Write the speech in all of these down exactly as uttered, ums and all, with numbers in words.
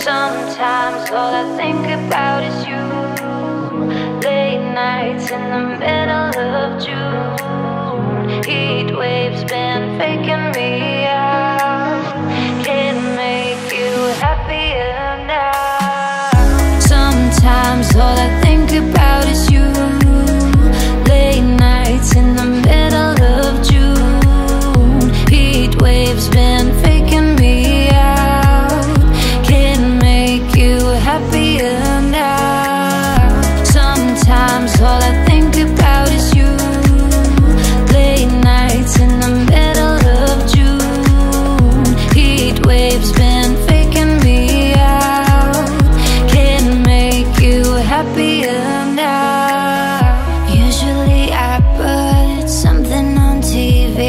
Sometimes all I think about is you. Late nights in the middle of June. Heat waves been faking me out. Can't make you happier now. Sometimes all I think about is you. Late nights in the middle of June. Heat waves been faking me out. All I think about is you. Late nights in the middle of June. Heat waves been faking me out. Can't make you happier now. Usually I put something on T V,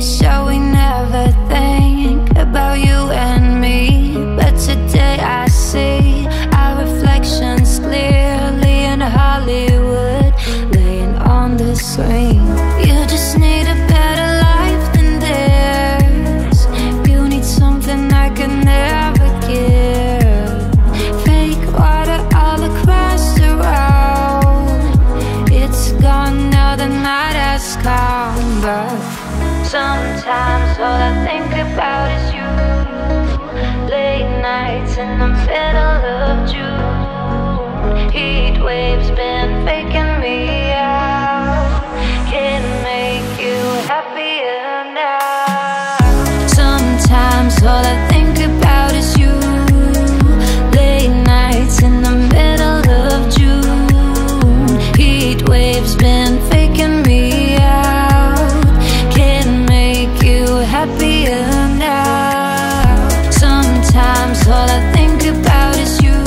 so we never think about you and me. But today I see our reflections clearly in Hollywood, swing. You just need a better life than theirs. You need something I can never give. Fake water all across the road. It's gone now, the night has come. But sometimes all I think about is you. Late nights in the middle of June. Heat waves been faking me. Sometimes all I think about is you. Late nights in the middle of June. Heat waves been faking me out. Can't make you happier now. Sometimes all I think about is you.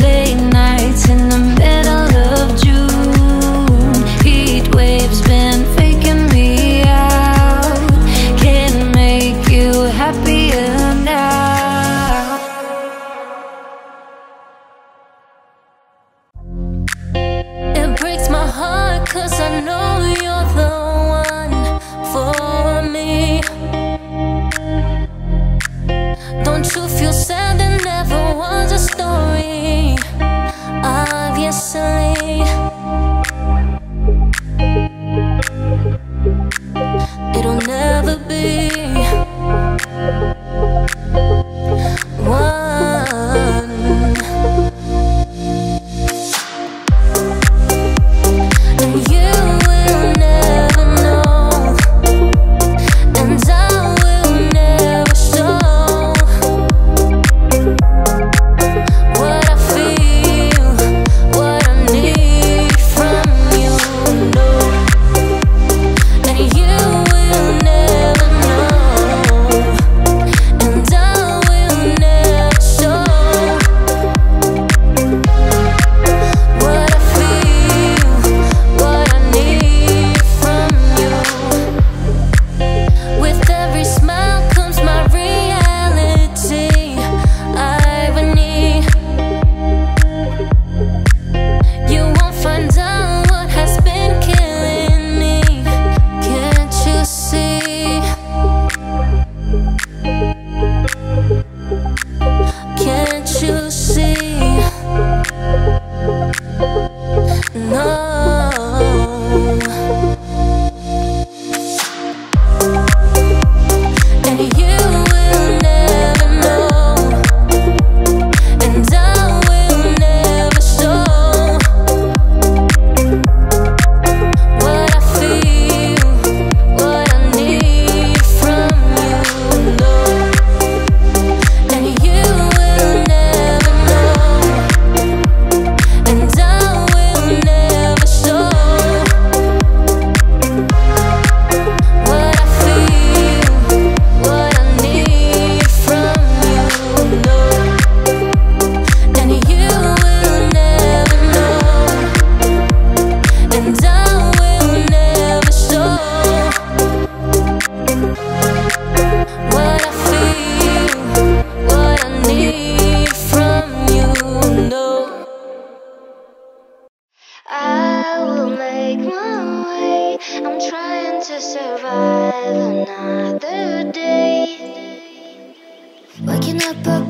Late nights in the middle of June. Heat waves been faking me out. Happier now. It breaks my heart, cause I know you're the one for me. Don't you feel sad that never was a story? Obviously it'll never be up,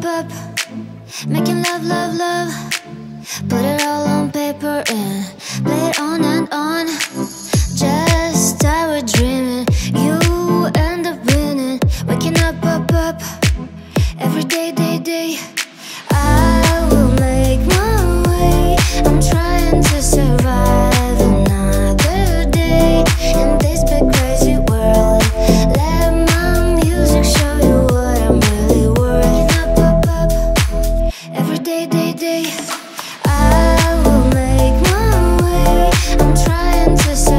up, up. Making love, love, love. Put it all on paper and play it on and on. Just I were dreaming, you end up winning. Waking up, up, up, every day, day, day. I will make my way. I'm trying to survive another day in this big crazy world. Let my music show you what I'm really worth. Waking up, up, up, every day, day, day. I will make my way. I'm trying to survive.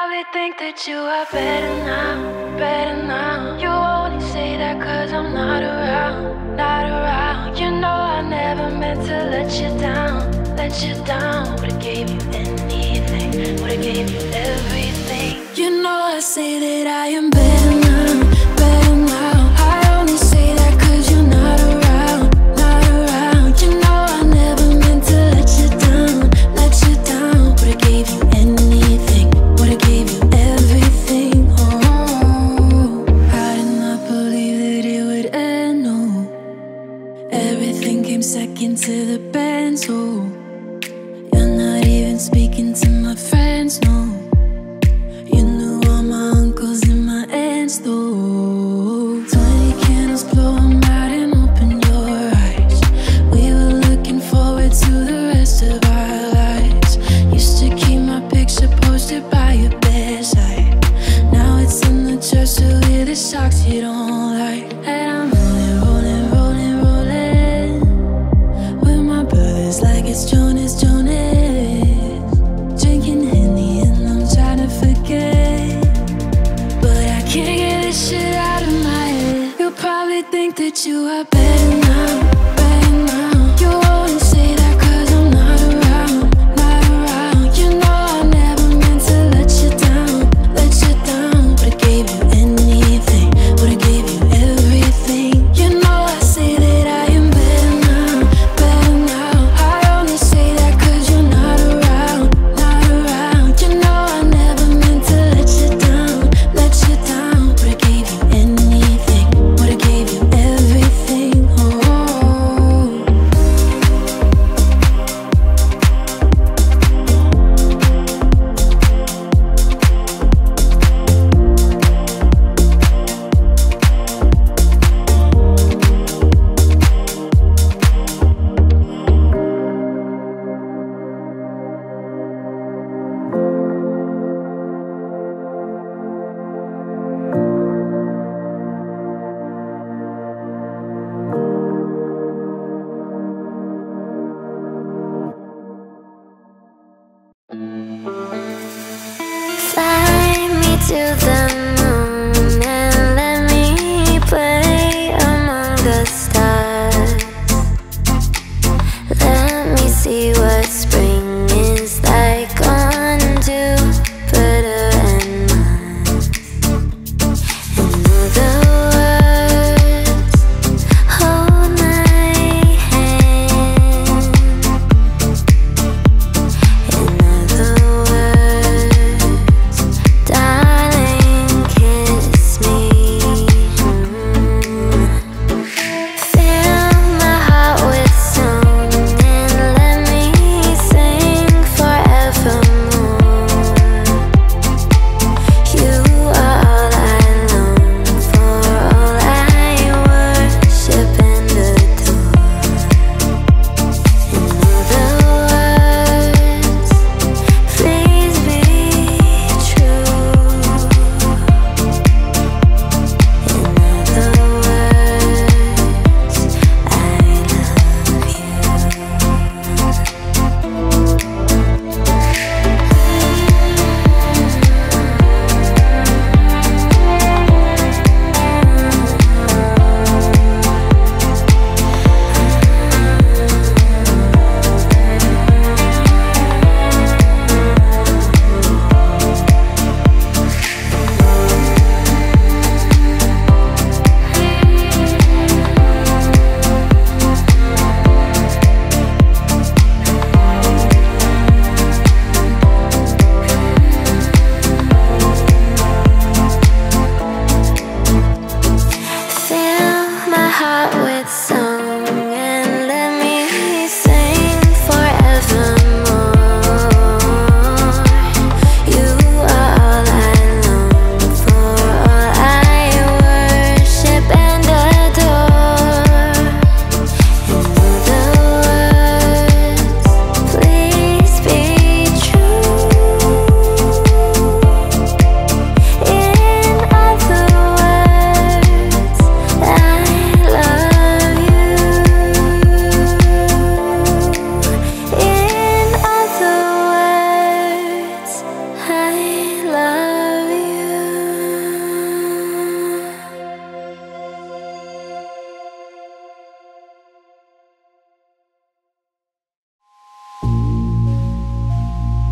probably think that you are better now, better now. You only say that cause I'm not around, not around. You know I never meant to let you down, let you down. Would've gave you anything, would've gave you everything. You know I say that I am better now, better now. I only say that cause you're not around.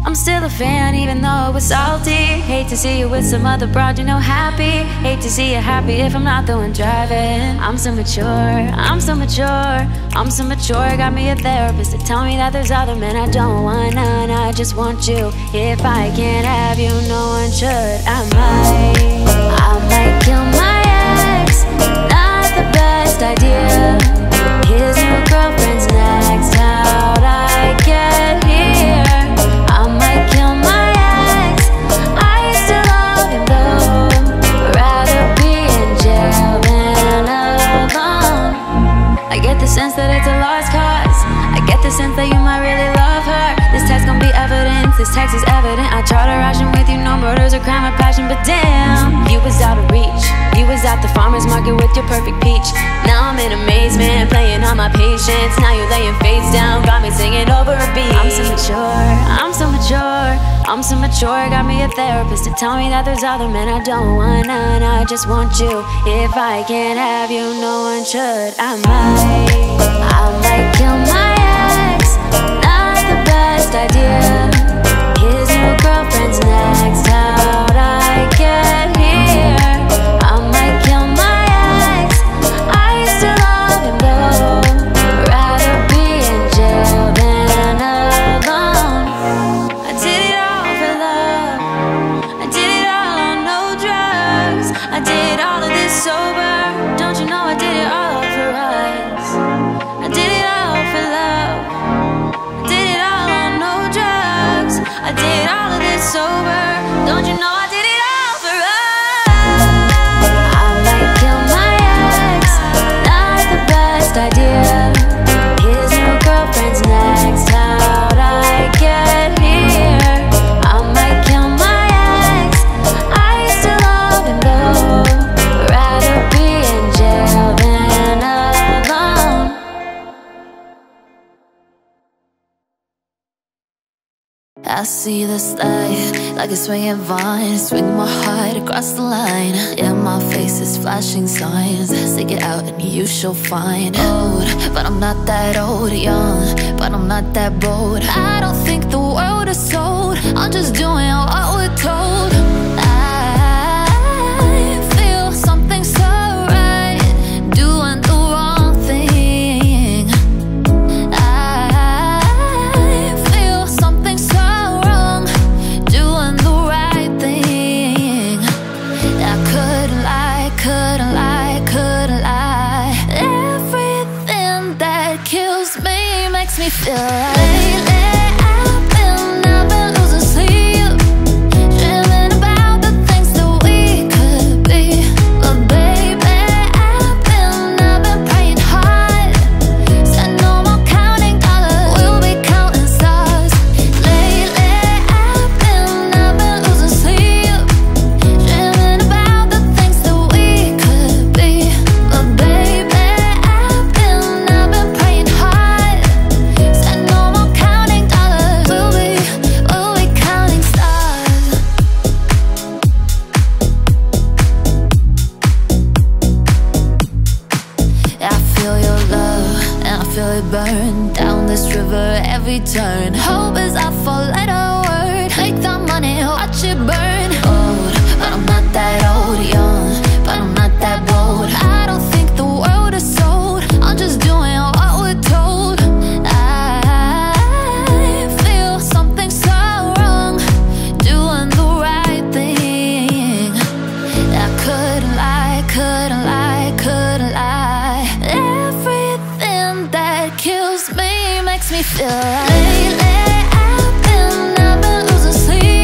I'm still a fan even though it was salty. Hate to see you with some other broad, you know, happy. Hate to see you happy if I'm not the one driving. I'm so mature, I'm so mature, I'm so mature. Got me a therapist to tell me that there's other men. I don't want none, I just want you. If I can't have you, no one should. I might, I might kill my ex. Not the best idea. His new girlfriend's next. How'd I get here? I might kill my ex. I still love him though. Rather be in jail than alone. I get the sense that it's a lost cause. I get the sense that you might really love her. This text gon' be evidence. This text is evident. I tried to ration with you, no murders or crime or passion, but damn, you was out of reach. You was at the farmer's market with your perfect peach. Now I'm in amazement, playing on my patience. Now you're laying face down, got me singing over a beat. I'm so mature, I'm so mature, I'm so mature. Got me a therapist to tell me that there's other men. I don't want none, I just want you. If I can't have you, no one should. I might, I might kill my ex. Not the best idea. His new girlfriend's next. How'd I get here? I see this light like a swinging vine, swing my heart across the line. Yeah, my face is flashing signs. Stick it out and you shall find. Old, but I'm not that old. Young, but I'm not that bold. I don't think the world is sold. I'm just doing what we're told. I feel something so right, doing the wrong thing. Feel like lately I've been, I've been losing sleep, dreaming about the things that we could be. But baby, I've been, I've been praying hard. Said no more counting dollars, we'll be counting stars. Lately I've been, I've been losing sleep, dreaming about the things that we could be. But baby, I've been, I've been praying hard. Burn down this river every turn. Hope is our four-letter word. Make the money, watch it burn. Old, but I'm not that old. Young, but I'm not that bold. I don't think the world is sold. I'm just doing what we're told. I feel something so wrong, doing the right thing. I couldn't lie, couldn't lie, couldn't lie. Everything that kills me makes me feel like lately I've been, I've been losing sleep.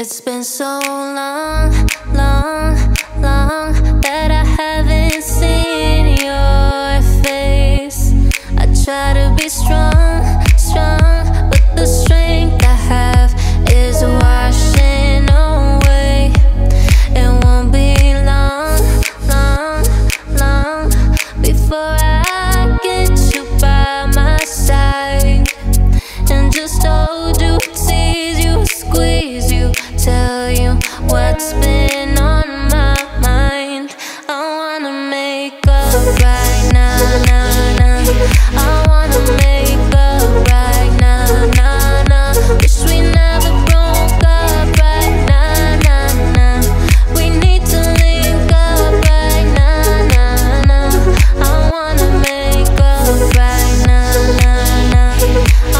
It's been so long, long, long that I haven't seen your face. I try to be strong, strong, but the strength I have is washing away. It won't be long, long, long before I get you by my side and just hold you, tease you, squeeze you, tell you what's been on my mind. I wanna make up right now, now, now. I wanna make up right now, now, now. Wish we never broke up right now, now, now. We need to link up right now, now, now. I wanna make up right now, now, now.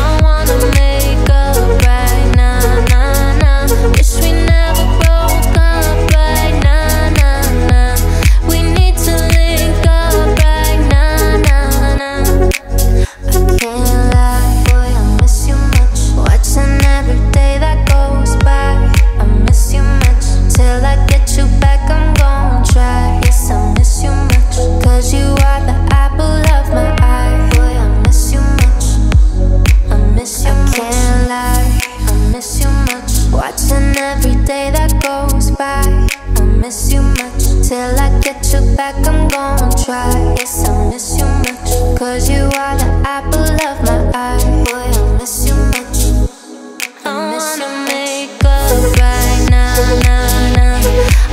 I wanna make up right now, now, now. Wish we never broke up right now, now, now. We need to link up right now, now, now. I can't lie, boy, I miss you much. Watching every day that goes by, I miss you much. Till I get you back, I'm gon' try. Yes, I miss you much, cause you are the apple of my eye. Boy, I miss you much, I miss you much. I can't lie, I miss you much. Watching every day that goes by, I miss you much. Till I get you back, I'm gon' try. Yes, I miss you much, cause you are the apple of my eye. Boy, I miss you much, I wanna make up right now, now, now.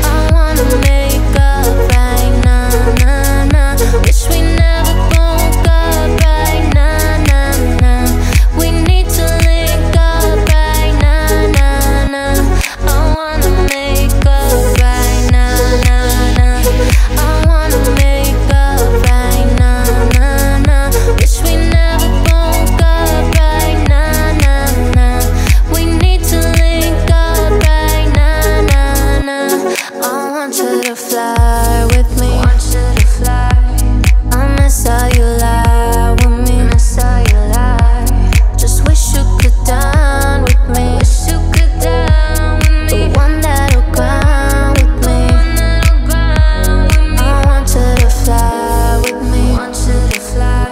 I wanna make up right now, now, now. Wish we never broke up right now, now, now. We need to link up right now, now, now. I wanna make up right now, now, now. I wanna make up right now, now, now. Wish we never broke up right now, now, now. We need to link up right now, now, now. I want you to fly with me. Want you to fly. I miss how you lie with me. Miss how you lie. Just wish you could dine with me. Wish you could dine with me. The one that'll grind with me. I want you to fly with me. Want you to fly.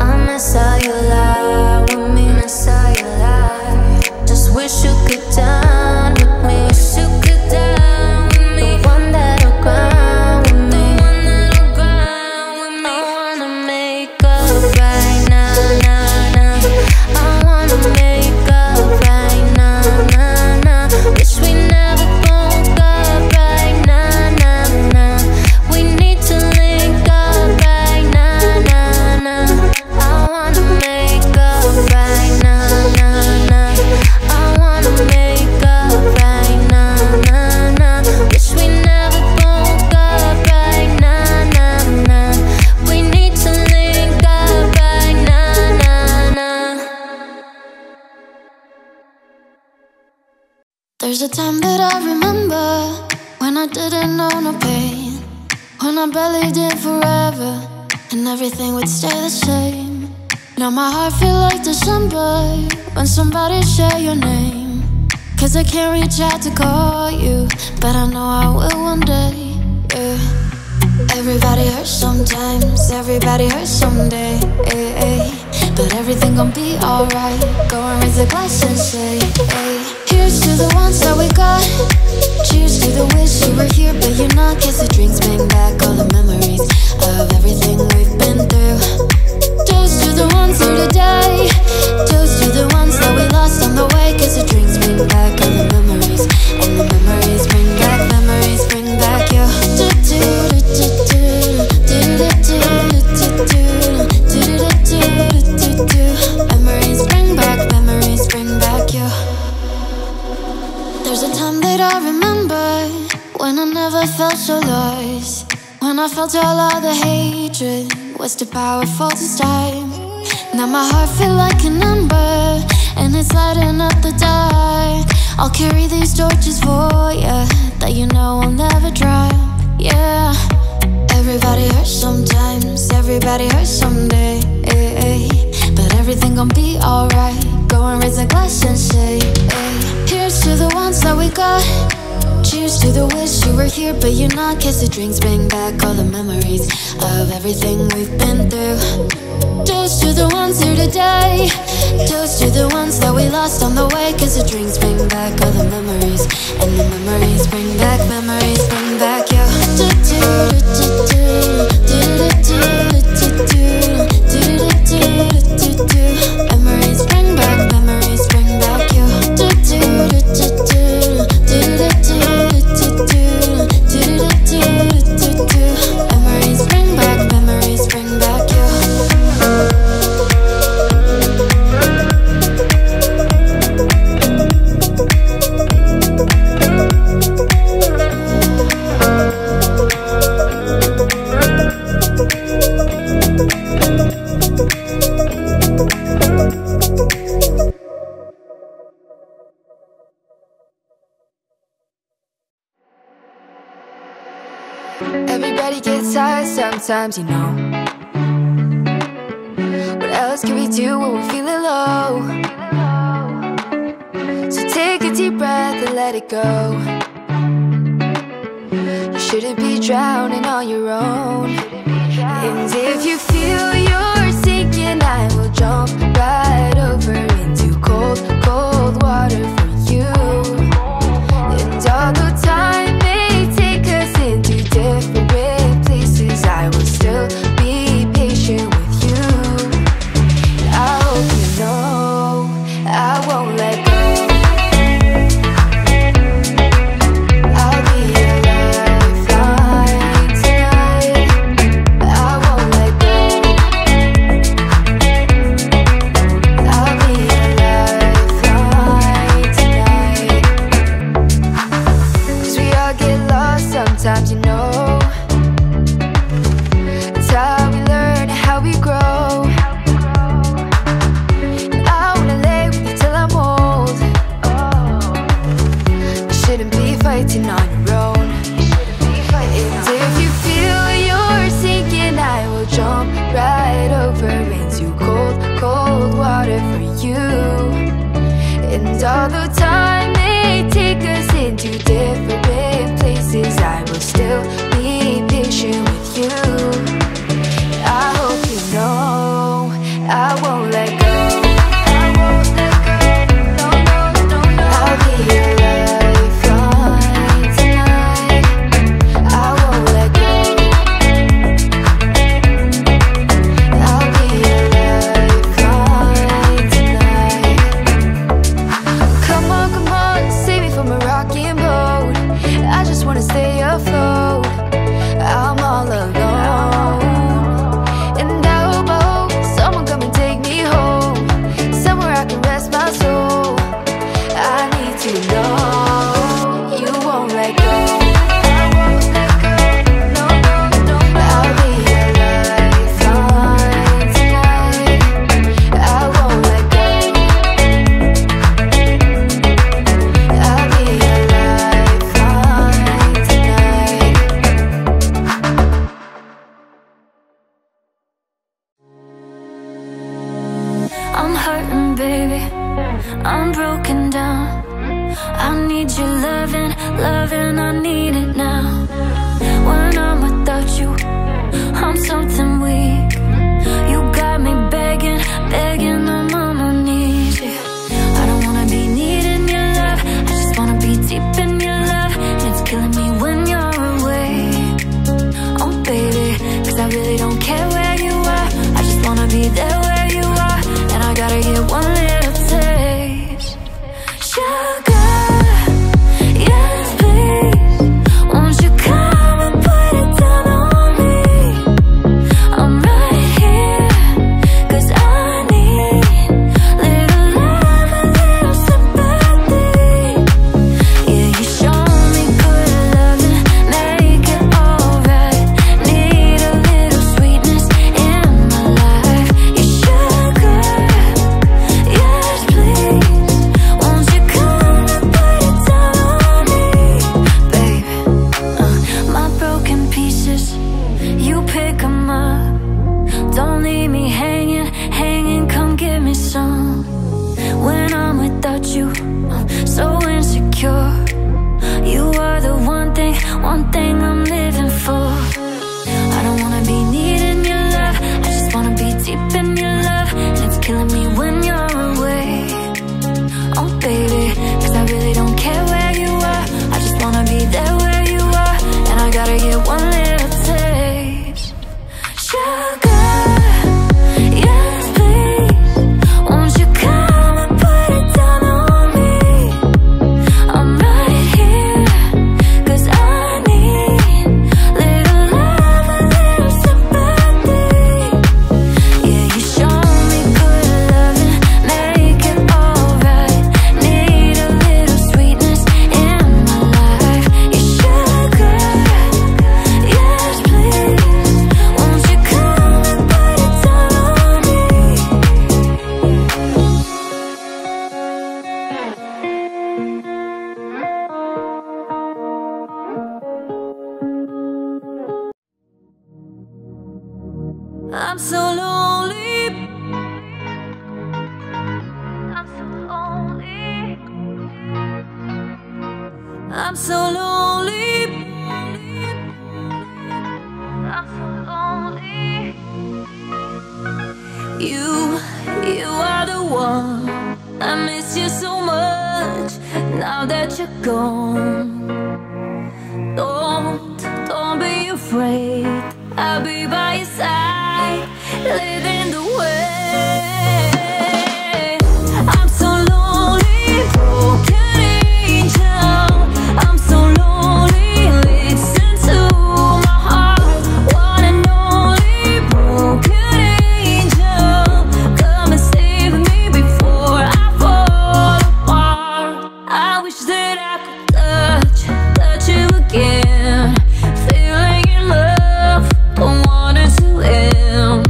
I miss how you lie with me. Miss how you lie. Just wish you could dine with me. Wish you could dine with me. The one that'll grind with me. I wanna make up right now, now, now. I wanna make up right now, now, now. Wish we never broke up right now, now, now. We need to link up right now, now, now. I wanna make up right now, now, now. I wanna make up right now, now, now. Wish we never broke up right now, now, now. We need to link up right now, now, now. There's a time that I remember when I didn't know no pain, when I believed in forever and everything would stay the same. Now my heart feel like December when somebody share your name, cause I can't reach out to call you, but I know I will one day, yeah. Everybody hurts sometimes, everybody hurts someday, ay, ay. But everything gon' be alright, go and raise a glass and say, ay. Here's to the ones that we got. Cheers to the wish you were here, but you're not. Cause the drinks bring back all the memories of everything we've been through. Toast to the ones here today. Toast to the ones that we lost on the way. Cause the drinks bring back all the memories, and the memories bring back, memories bring back you. Memories bring back, memories bring back you. There's a time that I remember when I never felt so lost, when I felt all of the hatred was too powerful to stop. Now my heart feel like an ember and it's lighting up the dark. I'll carry these torches for ya that you know I'll never drop, yeah. Everybody hurts sometimes, everybody hurts someday, ay, ay. But everything gon' be alright, go and raise a glass and say, ay. Here's to the ones that we got. Cheers to the wish you were here but you're not. Kiss the drinks, bring back all the memories of everything we've been through. Toast to the ones here today. Toast to the ones that we lost on the way. Kiss the drinks, bring back all the memories. And the memories bring back memories, bring back you. Memories bring back memories, bring back you. Memories bring back memories, bring back you. Everybody gets high sometimes, you know. What else can we do when we're feeling low? So take a deep breath and let it go. You shouldn't be drowning on your own. And if you feel you're sinking, I will jump right over into cold, cold water for you. And although time may take us into different places, I will still be patient with you. I hope you know I won't let go. I'll be your lifeline tonight. I won't let go. I'll be your lifeline tonight. Cause we all get lost sometimes, you know. Fighting on your own. And if you feel you're sinking, I will jump right over into cold, cold water for you. And although time may take us into different places, I will still be patient with you. I hope you know I won't let go. I won't let go. No, no, no, no. I'll be your love. So when killing me when you're away. Oh baby, cause I really don't care where you are, I just wanna be there where you are. And I gotta get one little taste. Sugar, yes please, won't you come and put it down on me. I'm right here, cause I need little love, a little sympathy. Yeah, you show me good loving, make it alright. Need a little sweetness in my life. Yeah, sugar, yes please, won't you come and put it down on me. I'm so lonely, I'm so lonely, I'm so lonely, I'm so lonely. You, you are the one. I miss you so much now that you're gone. Don't, don't be afraid, I'll be by your side, leading the way. I'm so lonely, broken angel. I'm so lonely, listen to my heart. One and only broken angel, come and save me before I fall apart. I wish that I could touch, touch you again. Feeling in love, don't want it to end.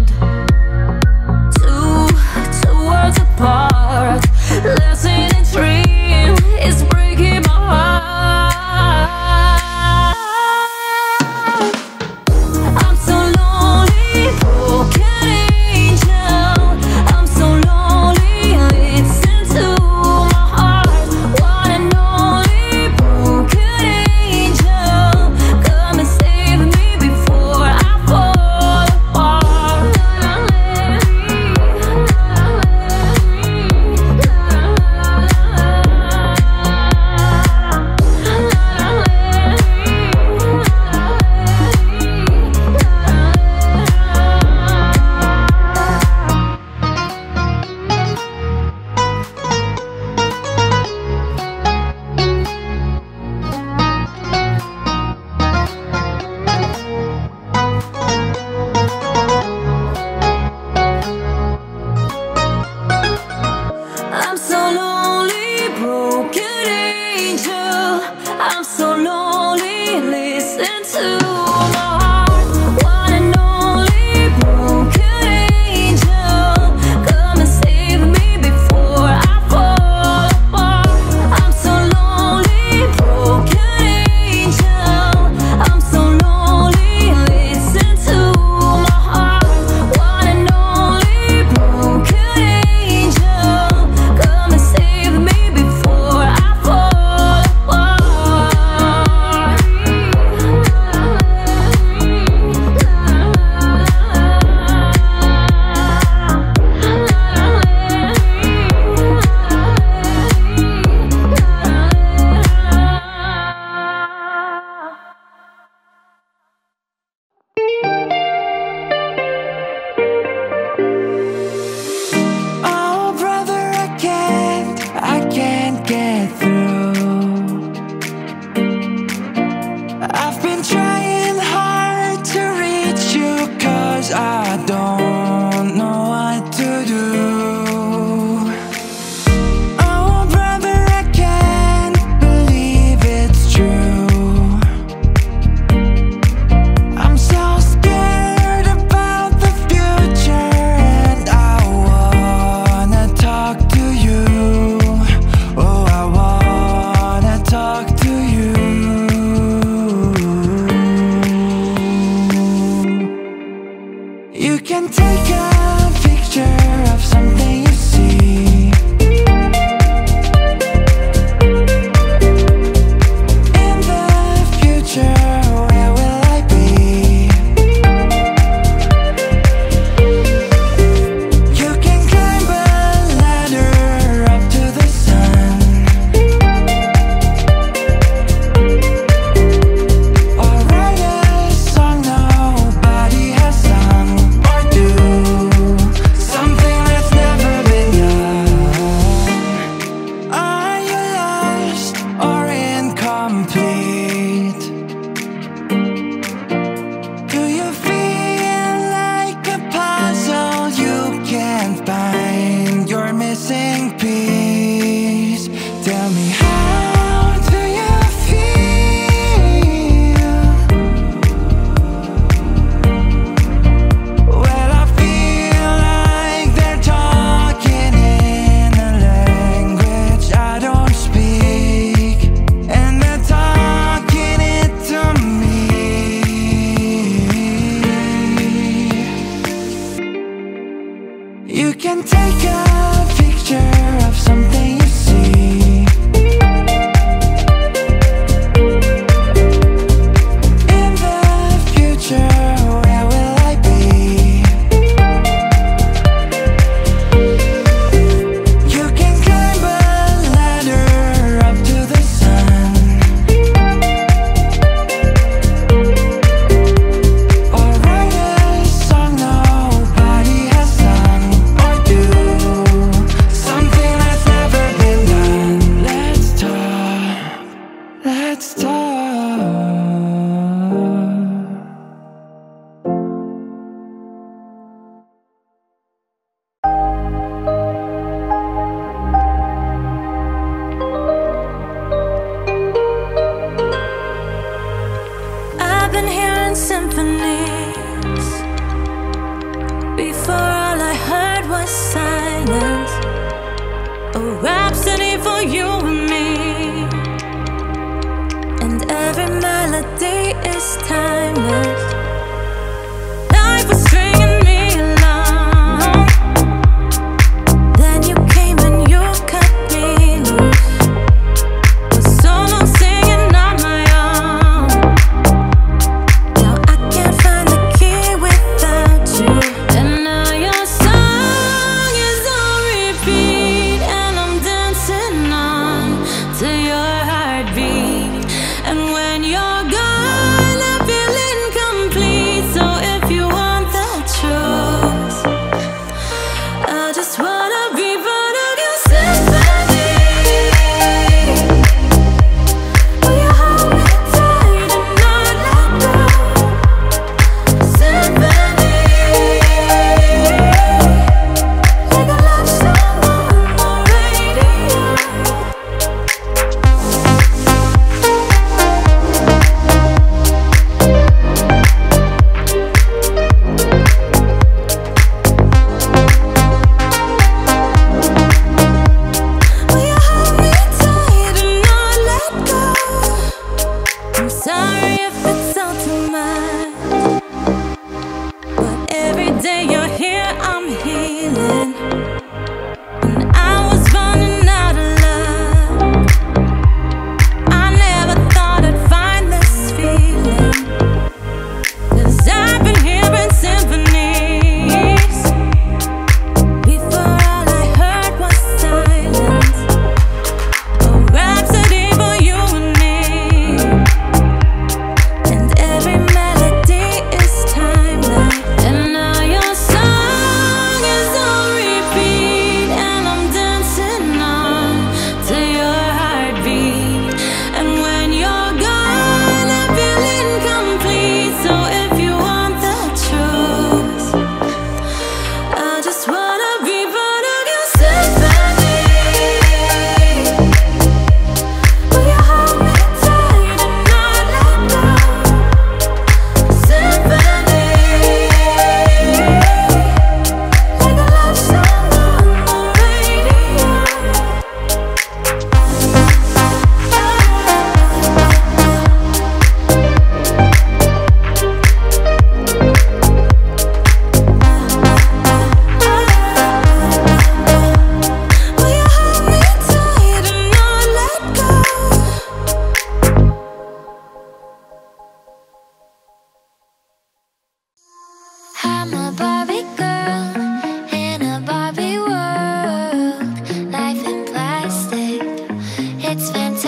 Two, two worlds apart, less than a dream, it's breaking my heart. I'm so lonely, broken angel. I'm so lonely, listen to my heart. One and only broken angel, come and save me before I fall apart. La, I'm so lonely, broken angel. I'm so lonely, listen to my heart. One and only broken angel, come and save me before I fall apart. I'm so lonely, broken angel. I'm so lonely, listen to my heart. One and only broken angel, come and save me before I fall apart. Oh brother, I can't, I can't get through. I've been trying hard to reach you, cause I don't know what to do. Oh brother, I can't believe it's true. I'm so scared about the future, and I wanna talk to you. Oh, I wanna talk to you. You can take a picture of something you see. In the future, where will I be? You can climb You can take a picture of something you see. In the future, where will I be? You can climb a ladder up to the sun, or write a song nobody has sung, or do something that's never been done. Let's talk, let's talk.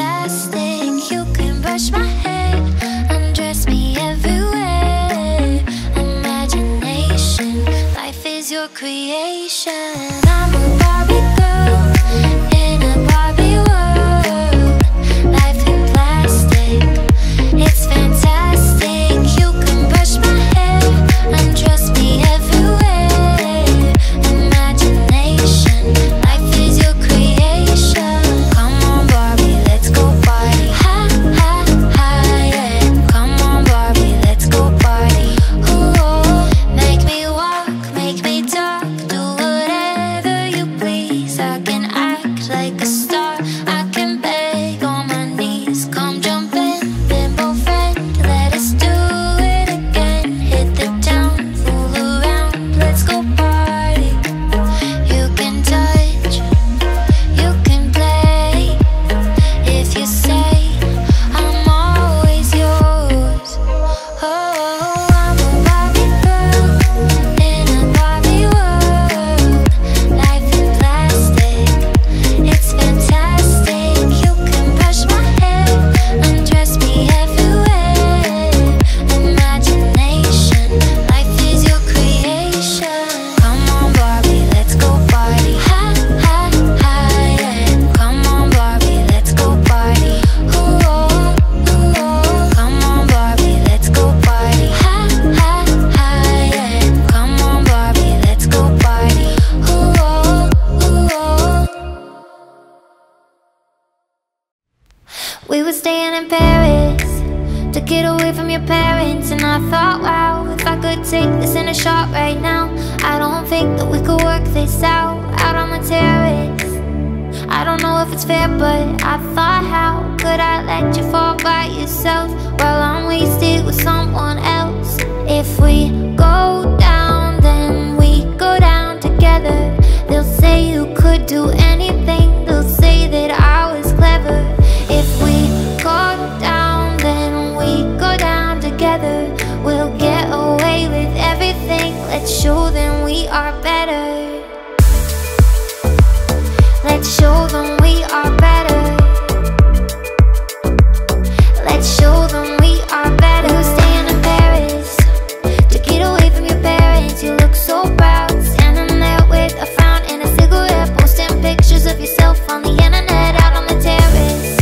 I thought, wow, if I could take this in a shot right now, I don't think that we could work this out, out on the terrace. I don't know if it's fair, but I thought, how could I let you fall by yourself while I'm wasted with someone else? If we go down, then we go down together. They'll say you could do anything, they'll say that I was clever. If we go down, then we go down together. We'll get away with everything, let's show them we are better. Let's show them we are better. Let's show them we are better. We were staying in Paris to get away from your parents. You look so proud, standing there with a frown and a cigarette, posting pictures of yourself on the internet out on the terrace.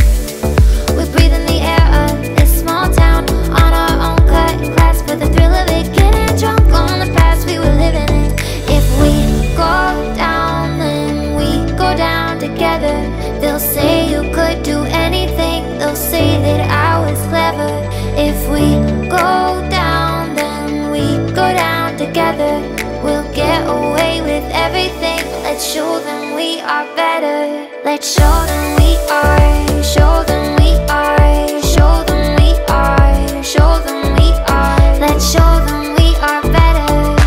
We're breathing the air of this small town on our own cut class for the thrill of it, getting drunk on the past we were living in. If we go down, then we go down together. They'll say you could do anything, they'll say that I was clever. If we go down, then we go down together. We'll get away with everything, let's show them we are better. Let's show them we are, show them we are, show them we are, show them we are. Let's show them we are better.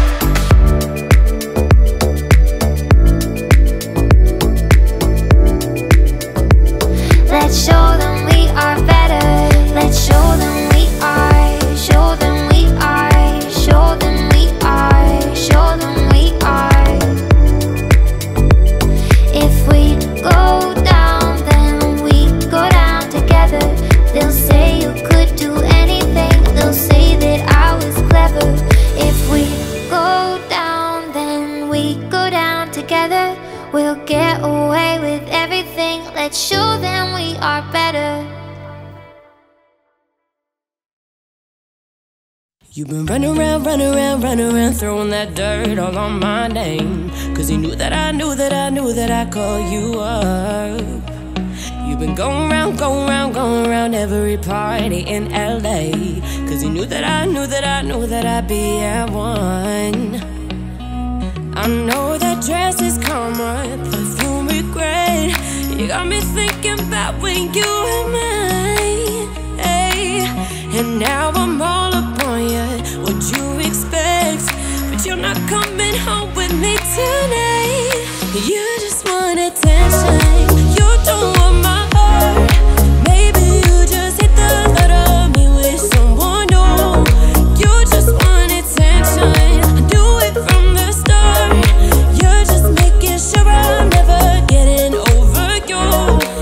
Let's show them we are better. Let's show them we are. Show them we are. Show them we are. Show them we are. If we go down, then we go down together. They'll say you could do anything. They'll say that I was clever. If we go down, then we go down together. We'll get away with everything. Let's show them we are better. You've been running around, running around, running around, throwing that dirt all on my name. Cause you knew that I knew that I knew that I called you up. You've been going around, going around, going around every party in L A. Cause you knew that I knew that I knew that I'd be at one. I know that dress is karma, perfume regret. You got me thinking about when you and mine, hey. And now I'm all upon you, what you expect. But you're not coming home with me tonight. You just want attention, you don't want my heart. Maybe you just hit the thought of me with someone new. You just want attention, I do it from the start. You're just making sure I'm never getting over you. Run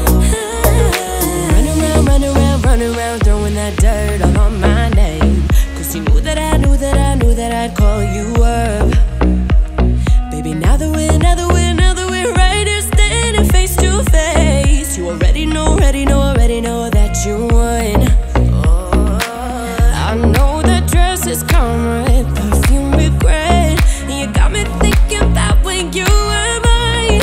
around, run around, run around, throwing that dirt all on my name. Cause you knew that I knew that I knew that I'd call you up. Baby, now that we're, now that we're, now that we're right here standing face to face, you already know, already know, already know that you won. Oh, I know that dress is karma, perfume regret. You got me thinking about when you were mine,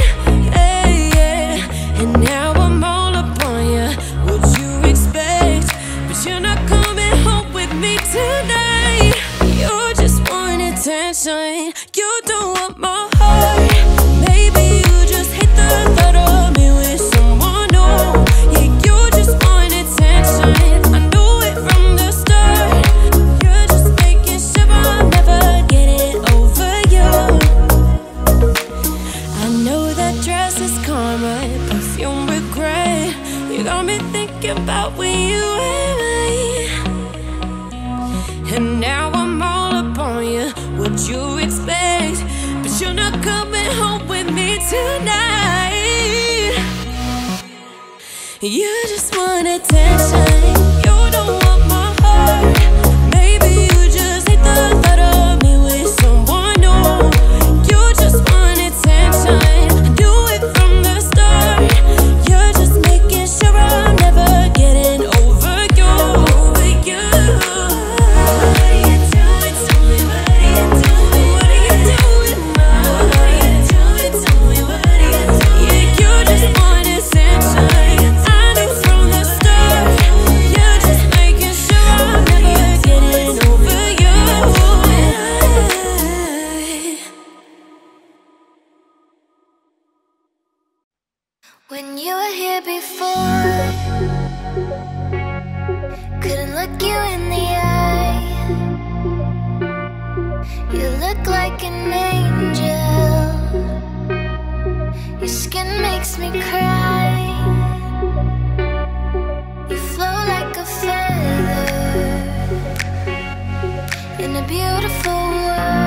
hey, yeah. And now I'm all upon you, what you expect. But you're not coming home with me tonight. You just want attention, you don't want my heart. Maybe you just hate the thought of me with someone new. Yeah, you just want attention, I knew it from the start. You're just making sure I'm never getting over you. I know that dress is karma, perfume regret. You got me thinking about when you and I. And now I'm all upon you, what you expect. But you're not coming home with me tonight. You just want attention, you don't want my heart. Maybe you just hate the thought of me with someone new. You just want attention, I do it from the start. You're just making sure I'm never getting over you, over you. What are you doing to me? What are you doing? What are you doing? What are you doing to me? What are you doing? Yeah, you just want attention, I knew from the start. Yeah, When you were here before, couldn't look you in the eye. You look like an angel. Your skin makes me cry. You flow like a feather in a beautiful world.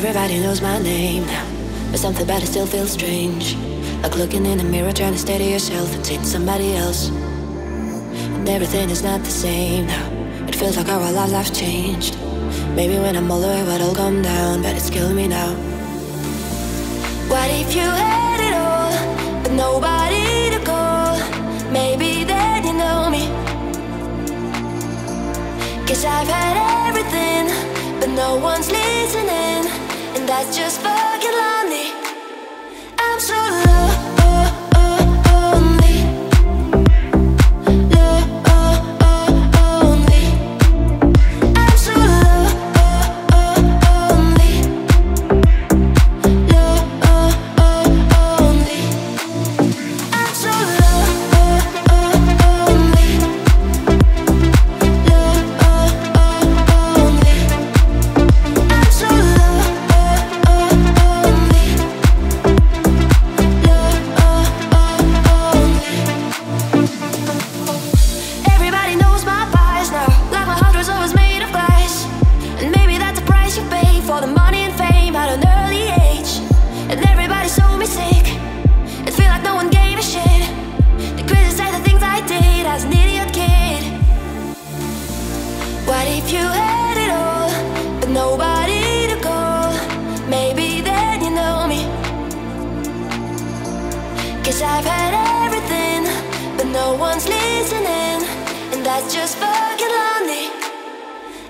Everybody knows my name, but something about it still feels strange. Like looking in the mirror, trying to stay to yourself and seeing somebody else. And everything is not the same. It feels like our lives have changed. Maybe when I'm older it'll come down, but it's killing me now. What if you had it all, but nobody to call? Maybe then you know me. Guess I've had everything, but no one's listening. That's just fucking lonely. I'm so low. I've had everything, but no one's listening, and that's just fucking lonely.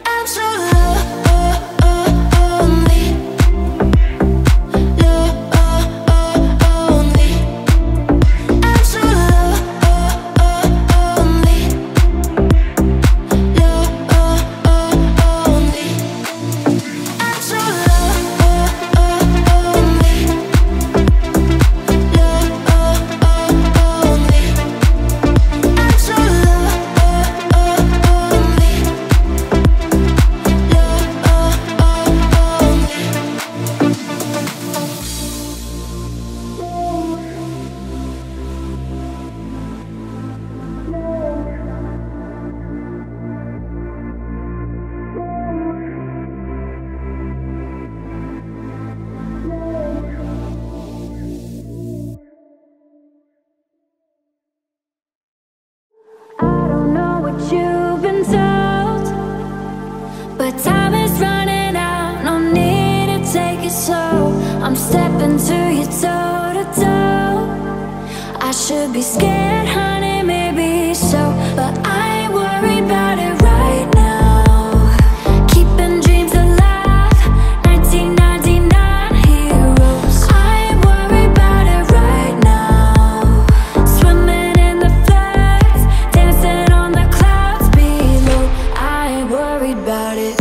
I'm so low. I should be scared, honey, maybe so, but I ain't worried about it right now. Keeping dreams alive, nineteen ninety-nine heroes. I ain't worried about it right now. Swimming in the floods, dancing on the clouds below. I ain't worried about it.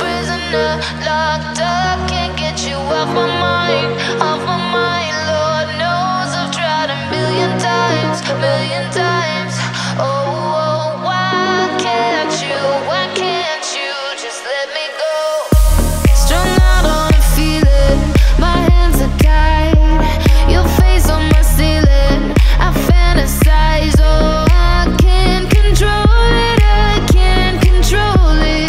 Prisoner, locked up, can't get you off my mind, off my mind. Lord knows I've tried a million times, million times. Oh, oh, why can't you, why can't you just let me go? Strung out on a feeling, my hands are tied, your face on my ceiling, I fantasize. Oh, I can't control it, I can't control it.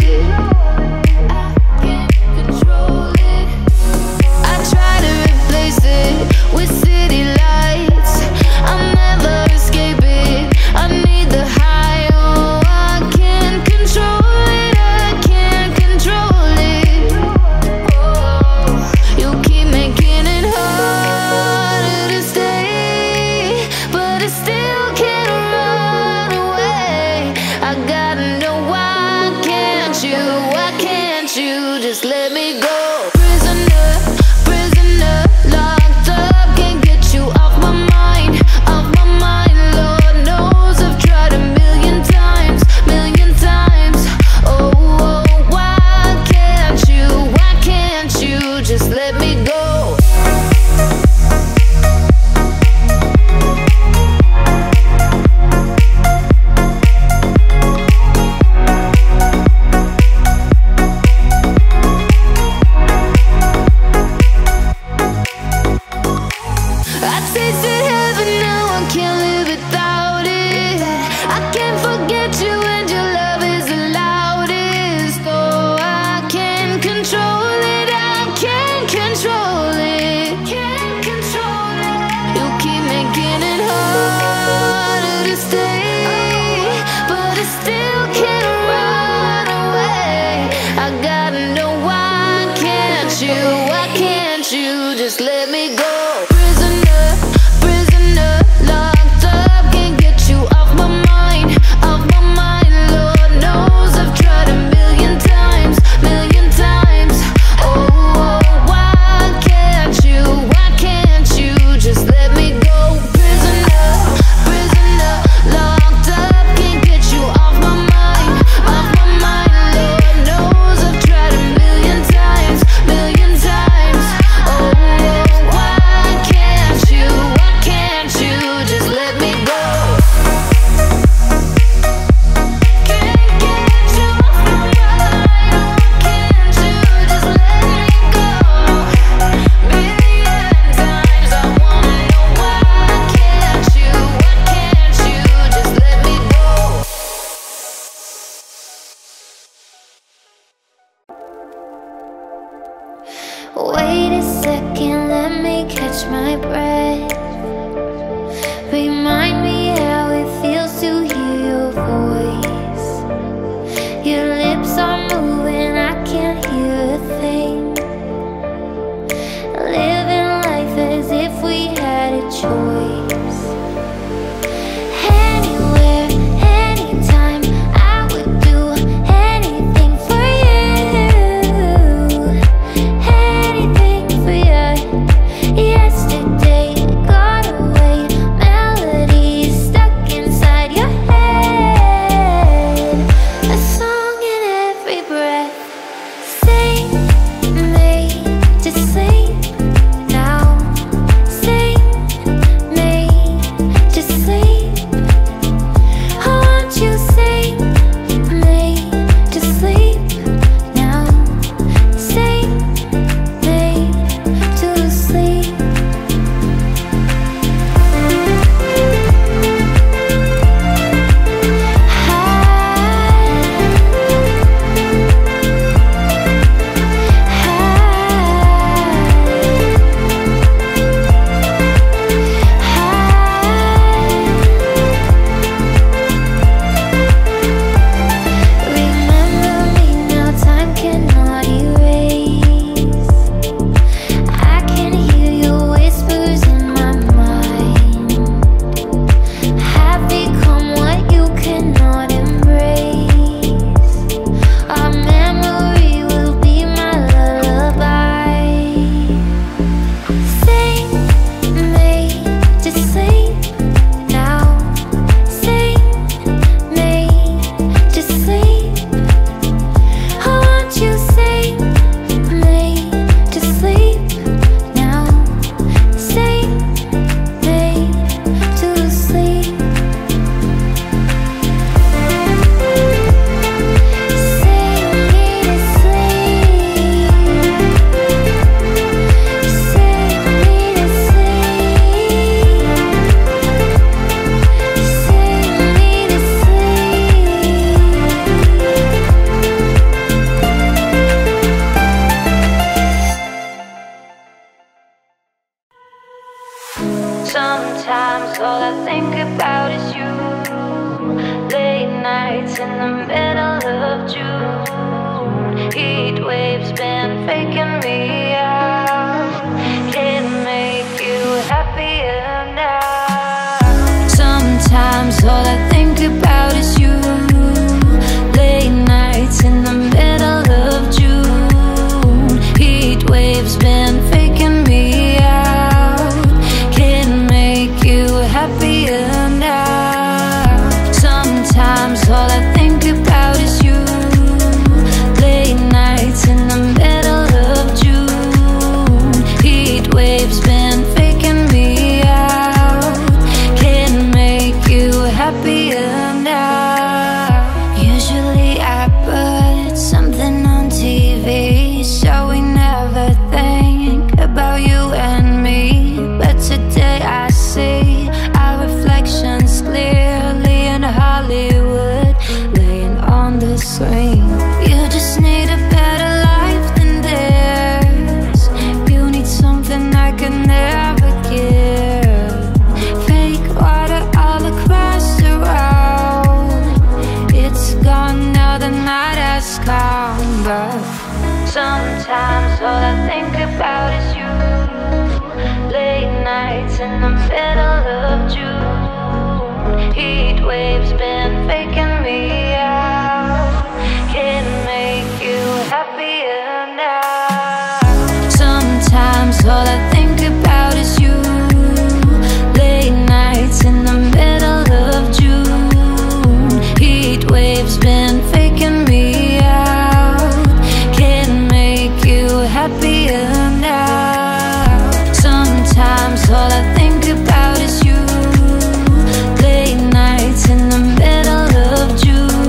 Wait a second, let me catch my breath. Remind me how it feels to hear your voice. Your lips are moving, I can't hear a thing. Living life as if we had a choice. Anywhere, anytime, I would do anything for you. Anything for you. Yesterday got away, melodies stuck inside your head. A song in every breath. Sing me to sleep. Sometimes all I think about is you. Late nights in the middle of June. Heat waves been faking me out. Can't make you happier now. Sometimes all I think about is you. Late nights in the middle of June. Heat waves been faking me out. All I think about is you. Late nights in the middle of June. Heat waves been faking me out. Can't make you happier now. Usually I put something on T V, so we never think about you and me. But today I see our reflections clearly in Hollywood, swing. You just need a better life than theirs. You need something I can never give. Fake water all across the road. It's gone now, the night has come. But sometimes all I think about is you. Late nights in the middle of June. Heat waves been faking me. Sometimes all I think about is you. Late nights in the middle of June. Heat waves been faking me out. Can't make you happier now. Sometimes all I think about is you. Late nights in the middle of June.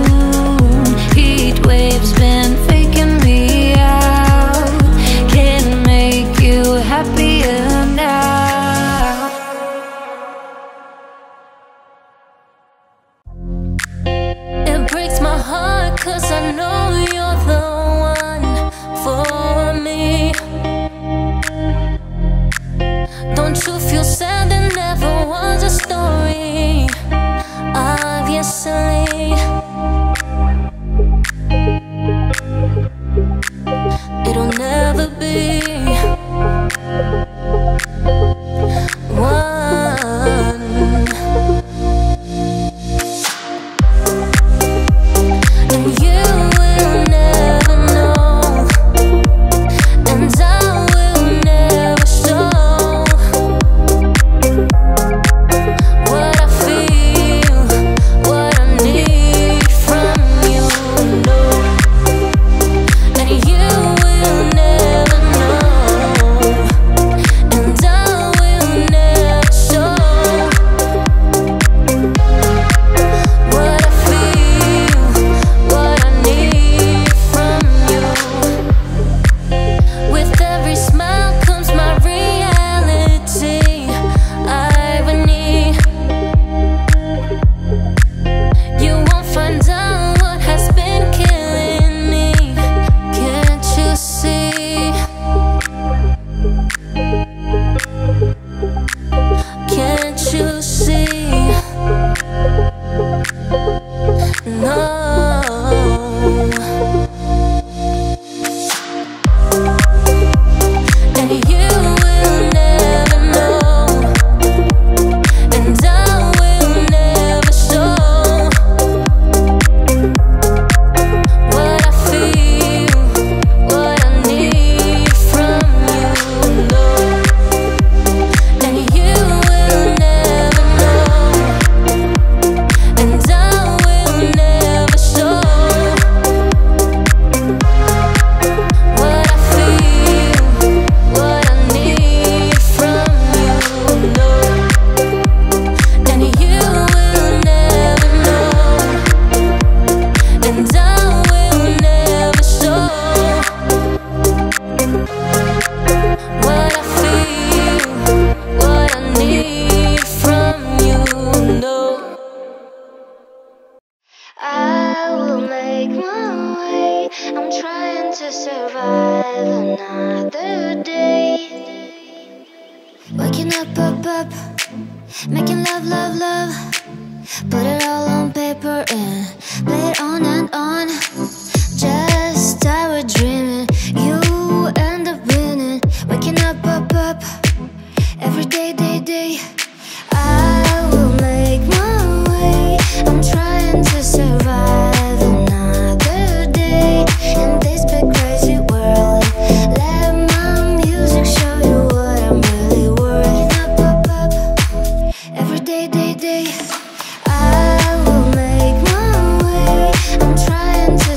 to survive another day. Waking up, up, up, making love, love, love. Put it all on paper and play it on and on. Just started dreaming, you end up winning. Waking up, up, up, every day, day, day. I will make my way. I'm trying to survive. I will make my way. I'm trying to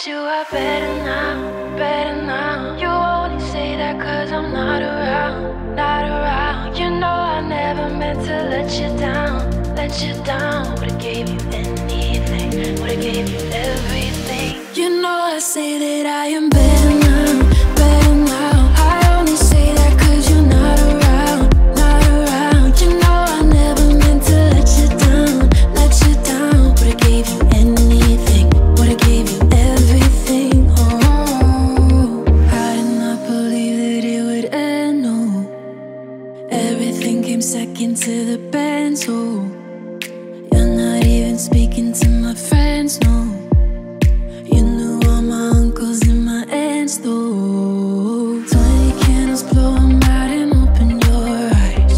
But you are better now, better now. You only say that 'cause I'm not around, not around. You know I never meant to let you down, let you down. Would've gave you anything, would've gave you everything. You know I say that I am better now, better now. I only say that 'cause you're not around, not around. You know I never meant to let you down, let you down. Would've gave you anything, would've gave you everything. Oh, I did not believe that it would end, no. Everything came second to the band, oh. Speaking to my friends, no. You knew all my uncles and my aunts, though. Twenty candles, blow them out and open your eyes.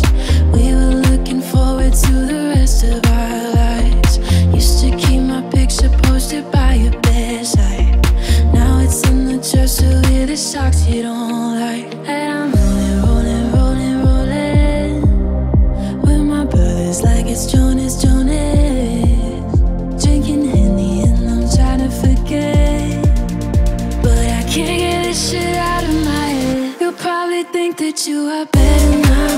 We were looking forward to the rest of our lives. Used to keep my picture posted by your bedside. Now it's in the church to hear the socks you don't like. And I'm rolling, rolling, rolling, rolling with my brothers like it's Jonas, Jonas. Can't get this shit out of my head. You'll probably think that you are better now.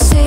Say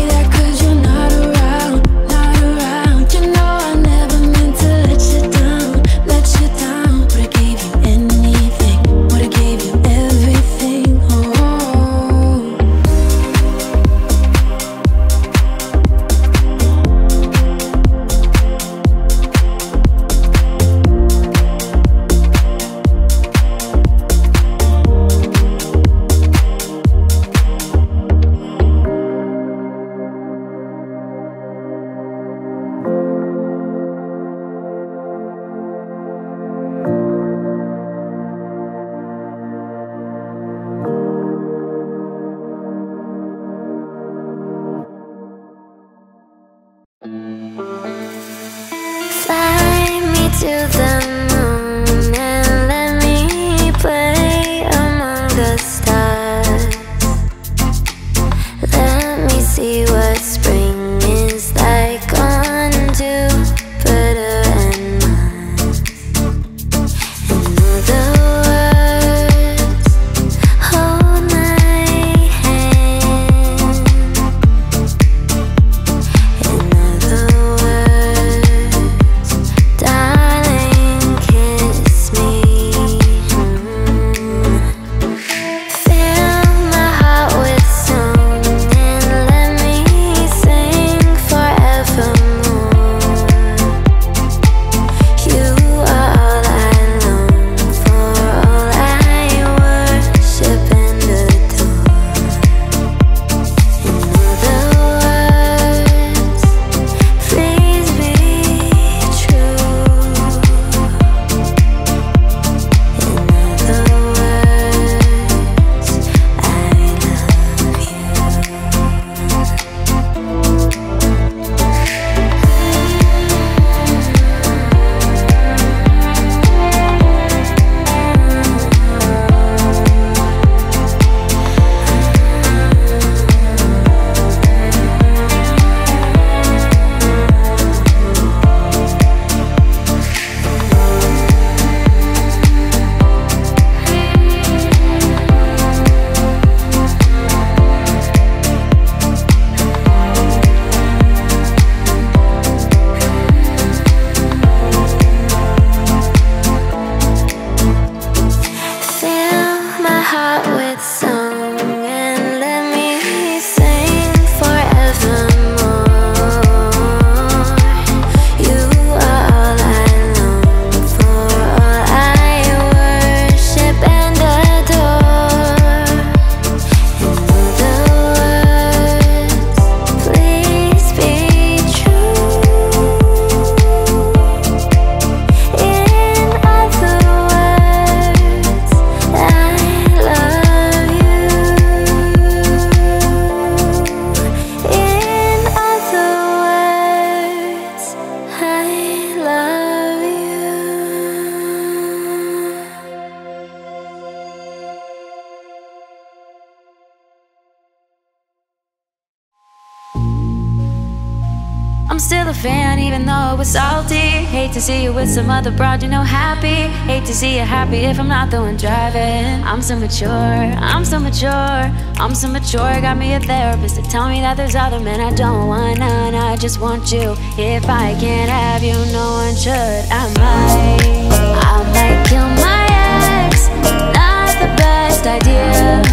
I'm still a fan even though it was salty. Hate to see you with some other broad, you know, happy. Hate to see you happy if I'm not the one driving. I'm so mature, I'm so mature, I'm so mature. Got me a therapist to tell me that there's other men. I don't want none, I just want you. If I can't have you, no one should. I might, I might kill my ex. Not the best idea.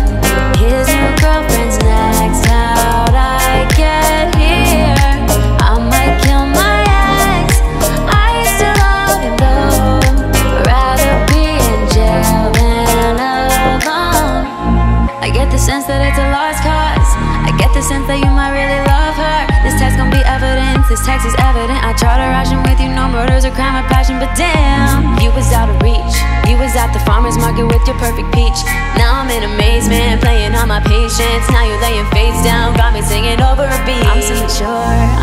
His new girlfriend's next out. I get here. I might kill my ex. I still love him though. Rather be in jail than alone. I get the sense that it's a lost cause. I get the sense that you might really love her. This text gon' be evidence. This text is evident. I try to ration with you. No murders or crime or passion, but damn, you was out of reach. You was at the farmer's market with your perfect peach. Now I'm in amazement, playing on my patience. Now you're laying face down, got me singing over a beat. I'm so mature,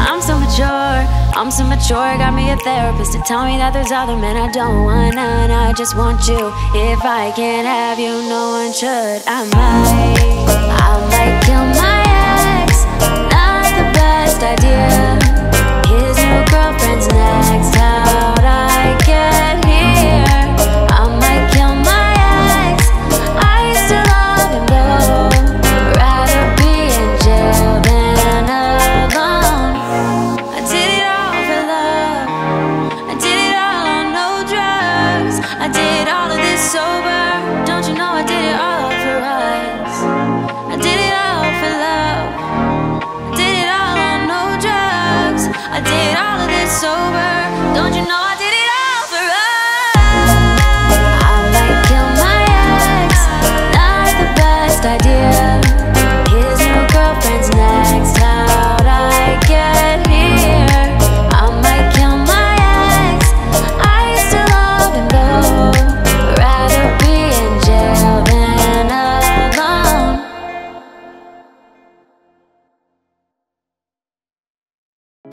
I'm so mature, I'm so mature. Got me a therapist to tell me that there's other men. I don't want none, I just want you. If I can't have you, no one should. I might, I might kill my ex. Not the best idea. His new girlfriend's next out. I get here. I might kill my ex. I still love him though. Rather be in jail than alone. I did it all for love. I did it all on no drugs. I did all of this sober. Don't you know I did it all for us? I did it all for love. I did it all on no drugs. I did all of this sober. Don't you know I did it all for us? I might kill my ex. Not the best idea. His new girlfriend's next out. I get here. I might kill my ex. I still love him though. Rather be in jail than alone.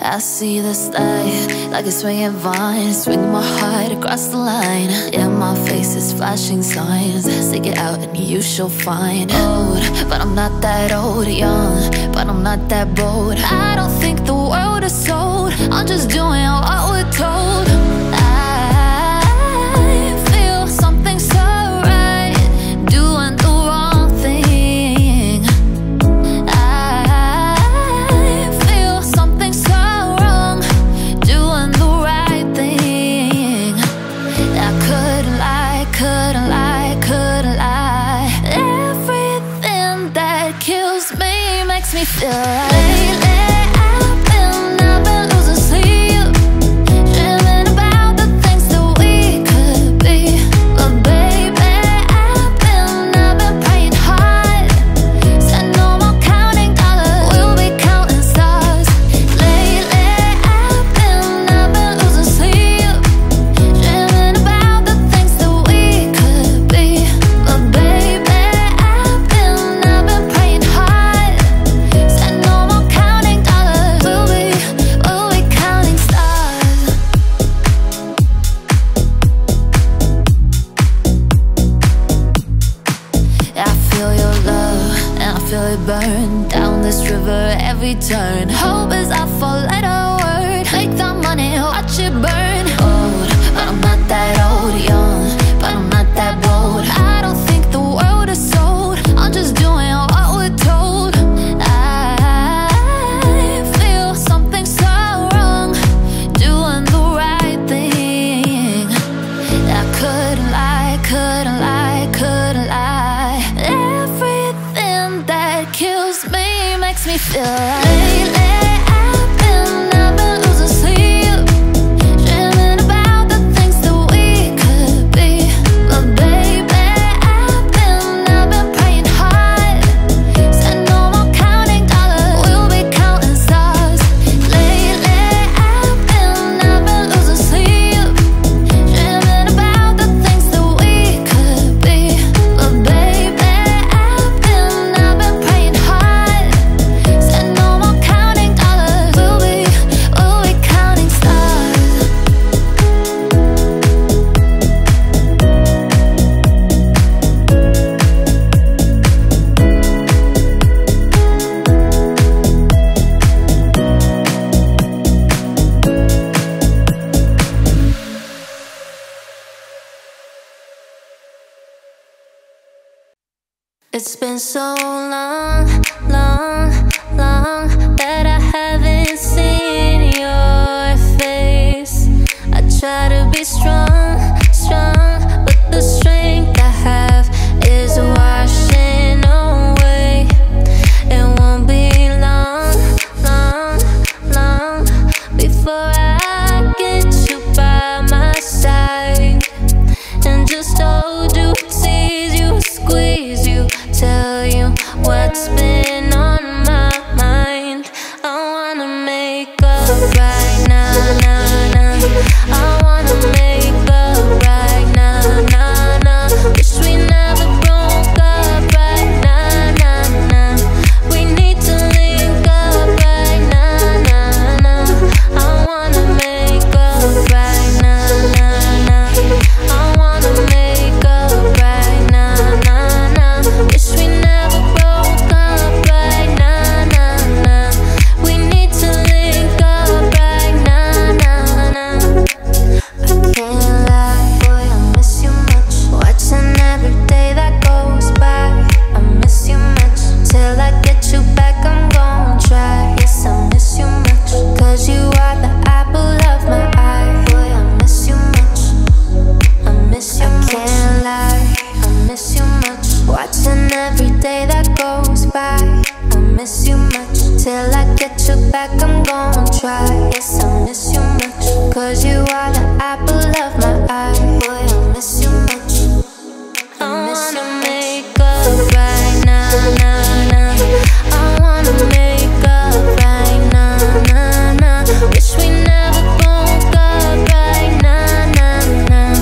I see this light like a swinging vine, swinging my heart across the line. Yeah, my face is flashing signs. Seek it out and you shall find. Old, but I'm not that old. Young, but I'm not that bold. I don't think the world is sold. I'm just doing what we're told. I feel something so right, doing the wrong thing. I feel something so wrong, doing the right thing. I couldn't lie, couldn't lie, couldn't lie. Everything that kills me makes me feel right. Burn down this river every turn. Hope is our four-letter word. Make the money, watch it burn. Old, but I'm not that old. Young, but I'm not that bold. I don't think the world is sold. I'm just doing what we're told. I feel something so wrong, doing the right thing. I couldn't lie, couldn't lie, couldn't lie. Everything that kills me makes me feel right. Lately I've been, I've been losing sleep. It's been so long, long, long that I haven't seen your face. I try to be strong, strong, but the strength I have is washing away. It won't be long, long, long before I get you by my side and just hold you, tease you, squeeze you, tell you what's been on my mind. I wanna make up right now, nah, nah. I wanna make up right now, nah, nah. Wish we never broke up right now, nah, nah. We need to link up right now, nah, nah. I wanna make up right now, nah, nah. I wanna make up right now, nah, nah. Wish we never broke up right now, nah, nah. We need to link up right now, nah, nah. I can't lie, boy, I miss you much. Watching every day that goes by, I miss you much. Till I get you back, I'm gon' try. Yes, I miss you much, 'cause you are the apple of my eye. Boy, I miss you much, I miss you much. I can't lie, I miss you much. Watching every day that goes by, I miss you much. Till I get you back, I'm gon' try. Yes, I miss you much, 'cause you are the apple of my eye. Boy, I miss you much, I wanna make up right now, nah, nah. I wanna make up right now, nah, nah. Wish we never broke up right now, nah, nah.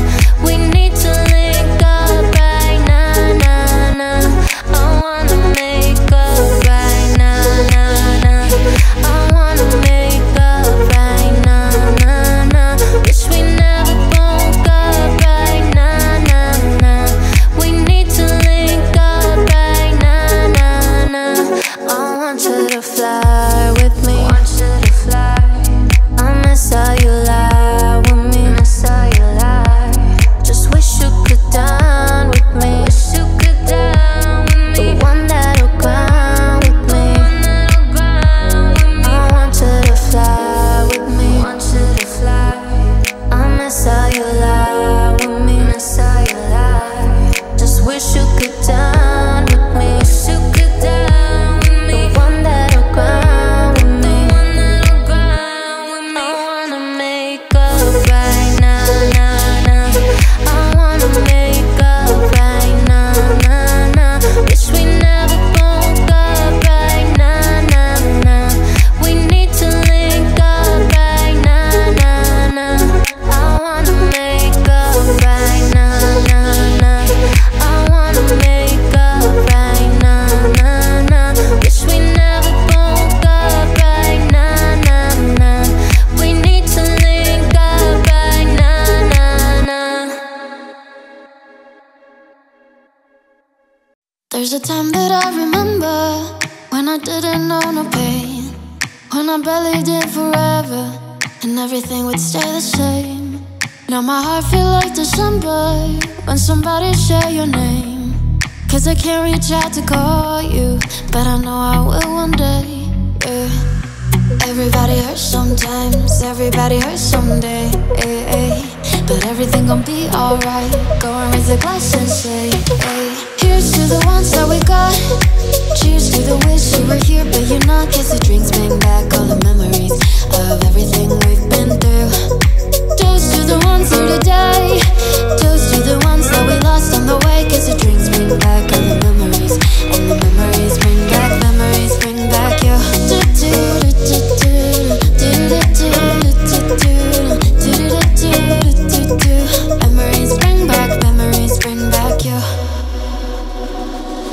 We need to link up right now, nah, nah. I wanna make up right now, nah, nah. I wanna make up right now, nah, nah. Wish we never broke up right now, nah, nah. We need to link up right now, nah, nah. I want you to fly with me, want you to fly. I miss how you lie with me, miss how you lie. Just wish you could dine with me, wish you could dine with me. The one that'll grind with me, I want you to fly with me, want you to fly. I miss how you lie with me, miss how you lie. Just wish you could dine with me, wish you could dine with me. The one that'll grind with me, I wanna make up right now, nah, nah. I wanna make up right now, nah, nah. Wish we never broke up right now, nah, nah. We need to link up right now, nah, nah. I wanna make up right now, nah, nah. I wanna make up right now, nah, nah. Wish we never broke up right now, nah, nah. We need to link up right now, nah, nah. There's a time that I remember when I didn't know no pain, when I believed in forever and everything would stay the same. Now my heart feels like December when somebody share your name, 'cause I can't reach out to call you, but I know I will one day, yeah. Everybody hurts sometimes, everybody hurts someday, ay, ay. But everything gon' be alright. Go and raise a glass and say, ay. Here's to the ones that we got. Cheers to the wish you were here, but you're not. 'Cause the drinks bring back all the memories of everything we've been through. Toast to the ones here today. Toast to the ones that we lost on the way. 'Cause the drinks bring back all the memories, and the memories bring back, memories bring back you. Do do do do do do do do do do do do. Memories bring back, memories bring back you.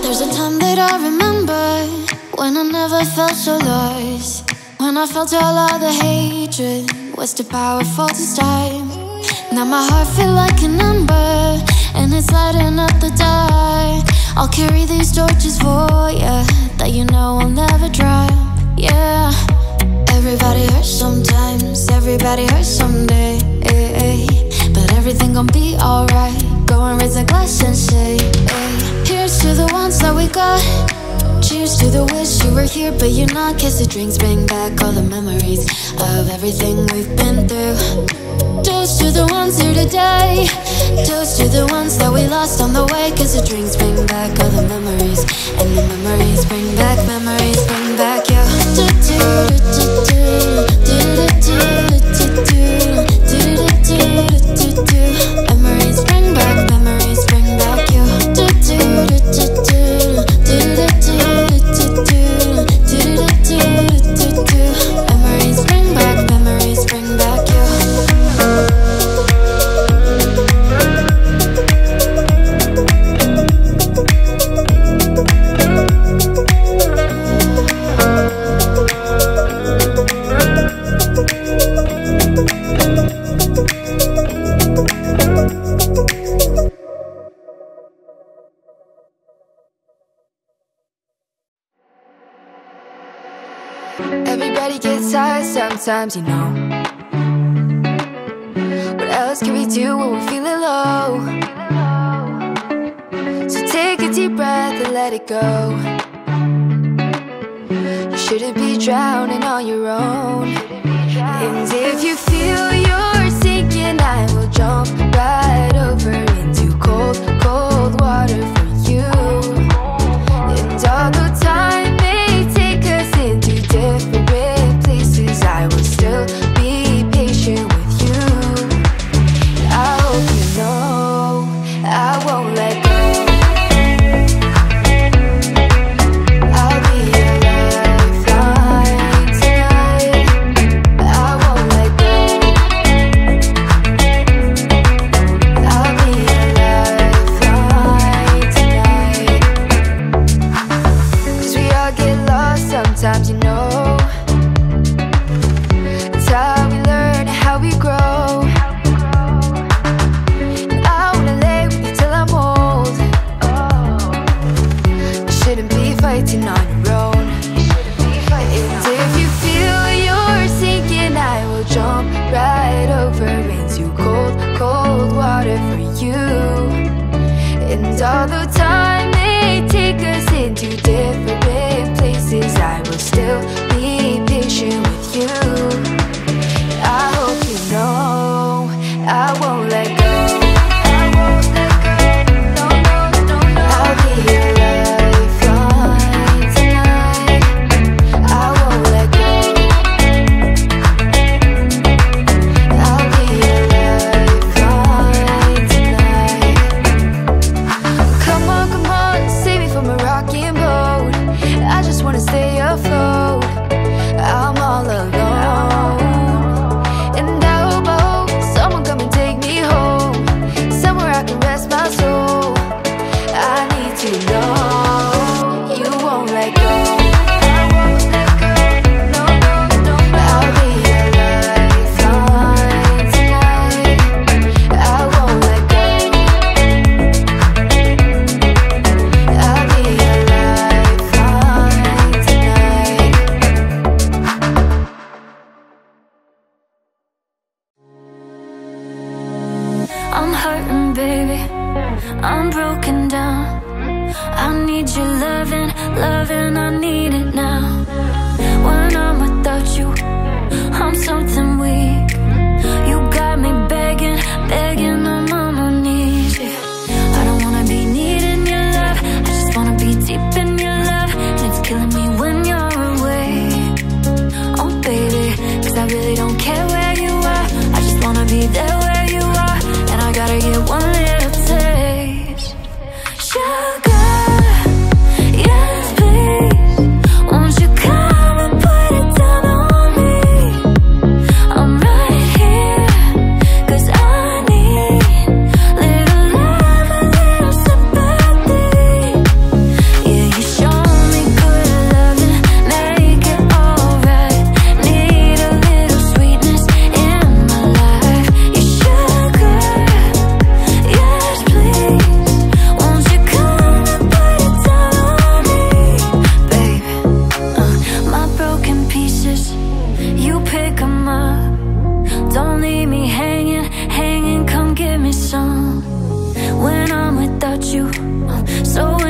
There's a time that I remember when I never felt so lost, when I felt all of the hatred was too powerful to stop. Now my heart feels like an ember and it's lighting up the dark. I'll carry these torches for ya that you know I'll never drop, yeah. Everybody hurts sometimes, everybody hurts someday, ay, ay. But everything gon' be alright. Go and raise a glass and say, ay. Here's to the ones that we got. Cheers to the wish you were here but you're not. Kiss the drinks, bring back all the memories of everything we've been through. Toast to the ones here today. Toast to the ones that we lost on the way. Kiss the drinks, bring back all the memories. And the memories bring back memories, bring back you. Memories bring back memories, bring back you. Memories bring back memories, bring back you. Sometimes, you know, what else can we do when we're feeling low? So take a deep breath and let it go. You shouldn't be drowning on your own. And if you feel you're sinking, I will jump right over into cold, cold water for you. And although time may take us into different ways, I will still be patient with you. I hope you know I won't let go. I'll be your lifeline tonight. I won't let go. I'll be your lifeline tonight. Cause we all get lost sometimes, you know. Although time may take us into different places, I will still be patient with you. I hope you know I won't let go. I won't let go. No, no, no, no. I'll be your lifeline tonight. I won't let go. I'll be your lifeline tonight. Come on, come on, save me from a rocking boat. I just wanna stay afloat. I'm all alone, and I hope, I hope someone come and take me home, somewhere I can rest my soul. I need to know. So when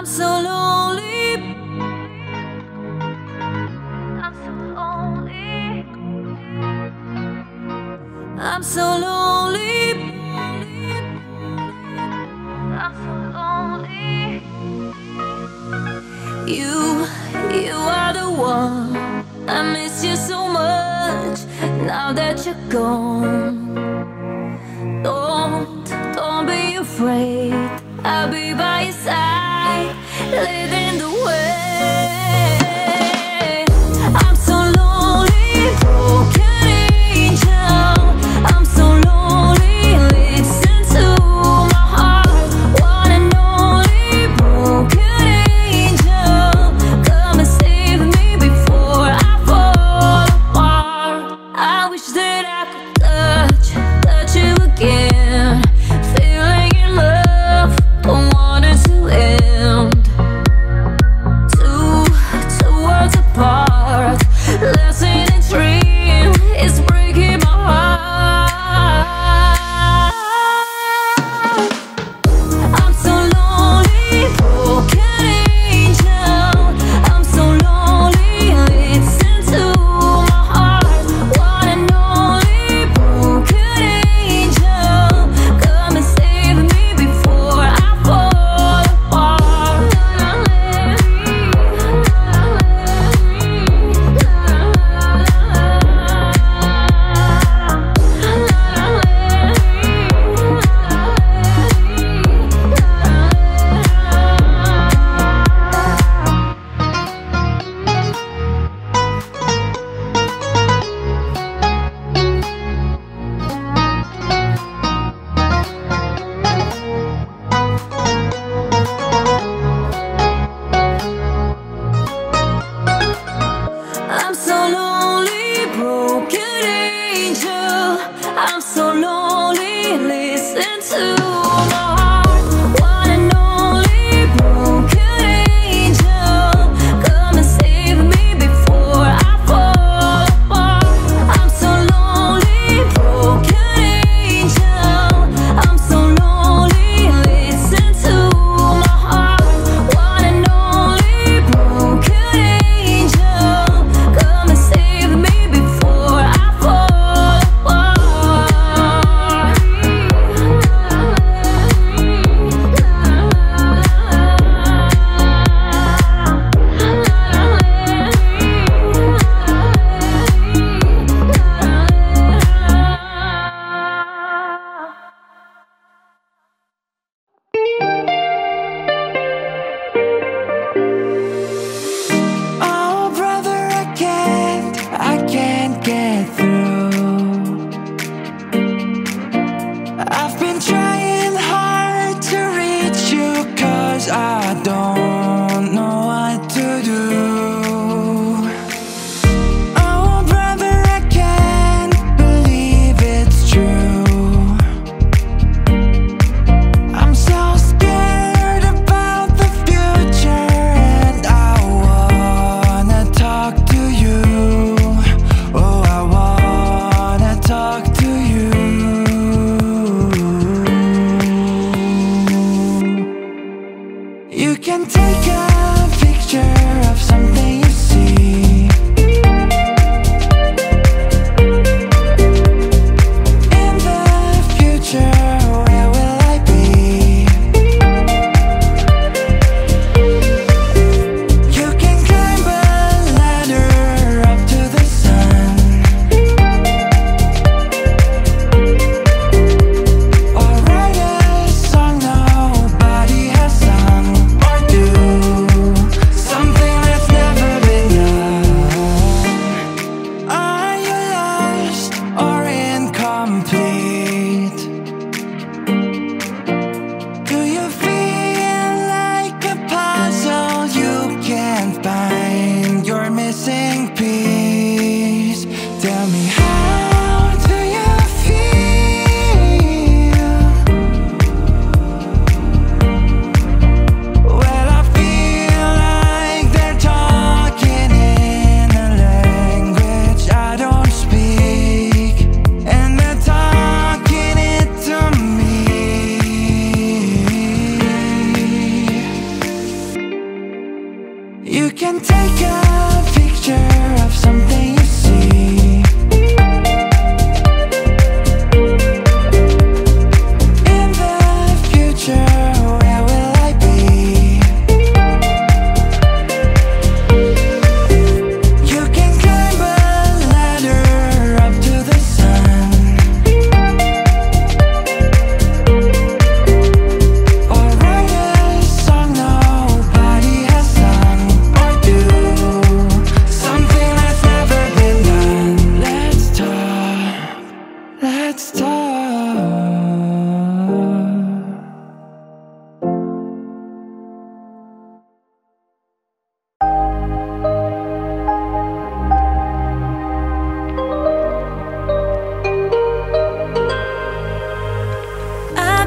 I'm so lonely. I'm so lonely. I'm so lonely. I'm so lonely. You, you are the one. I miss you so much now that you're gone. Don't, don't be afraid. I'll be by your side, leading the way.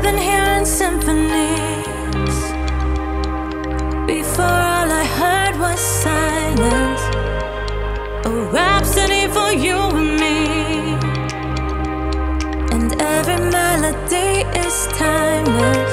I've been hearing symphonies before all I heard was silence. A rhapsody for you and me, and every melody is timeless.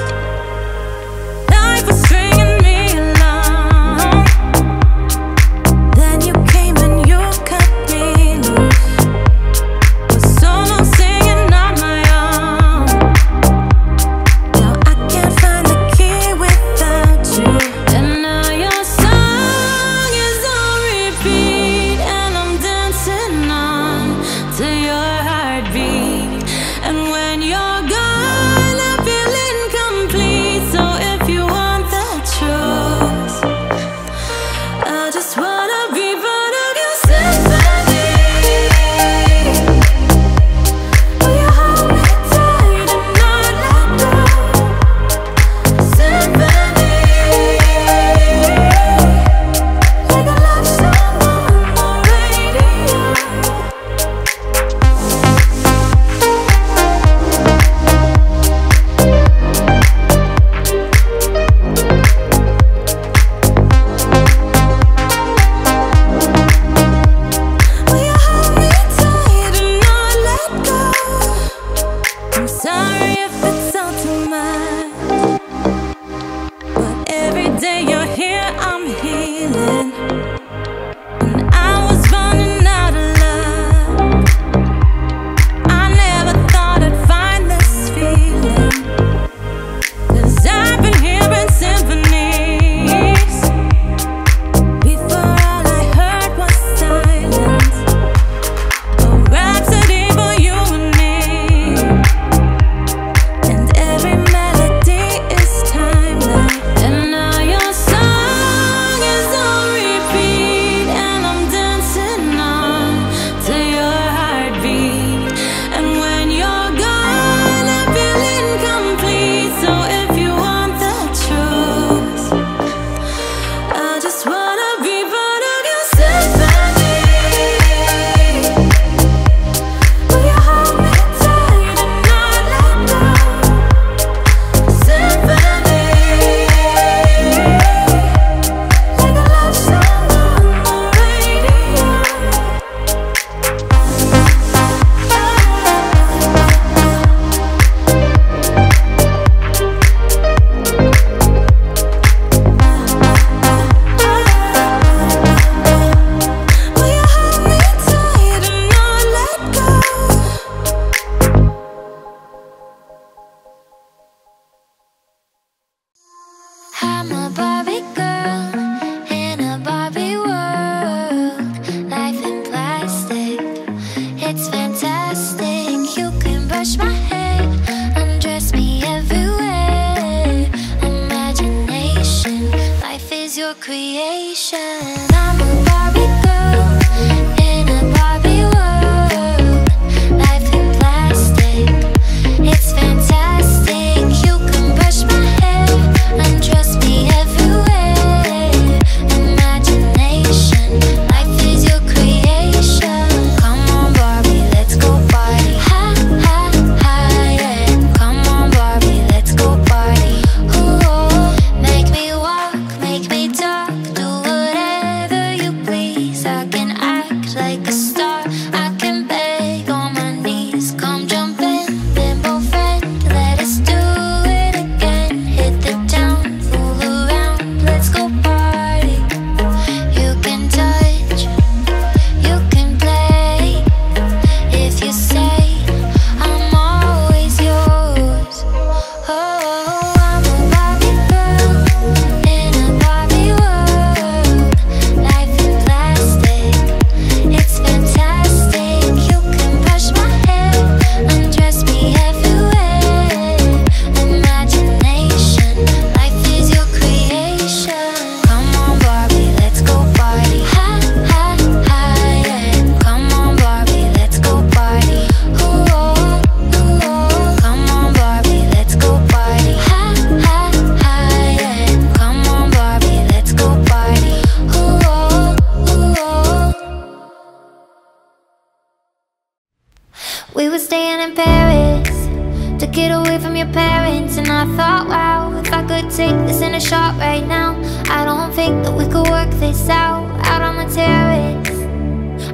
away from your parents, and I thought, wow, if I could take this in a shot right now. I don't think that we could work this out, out on the terrace.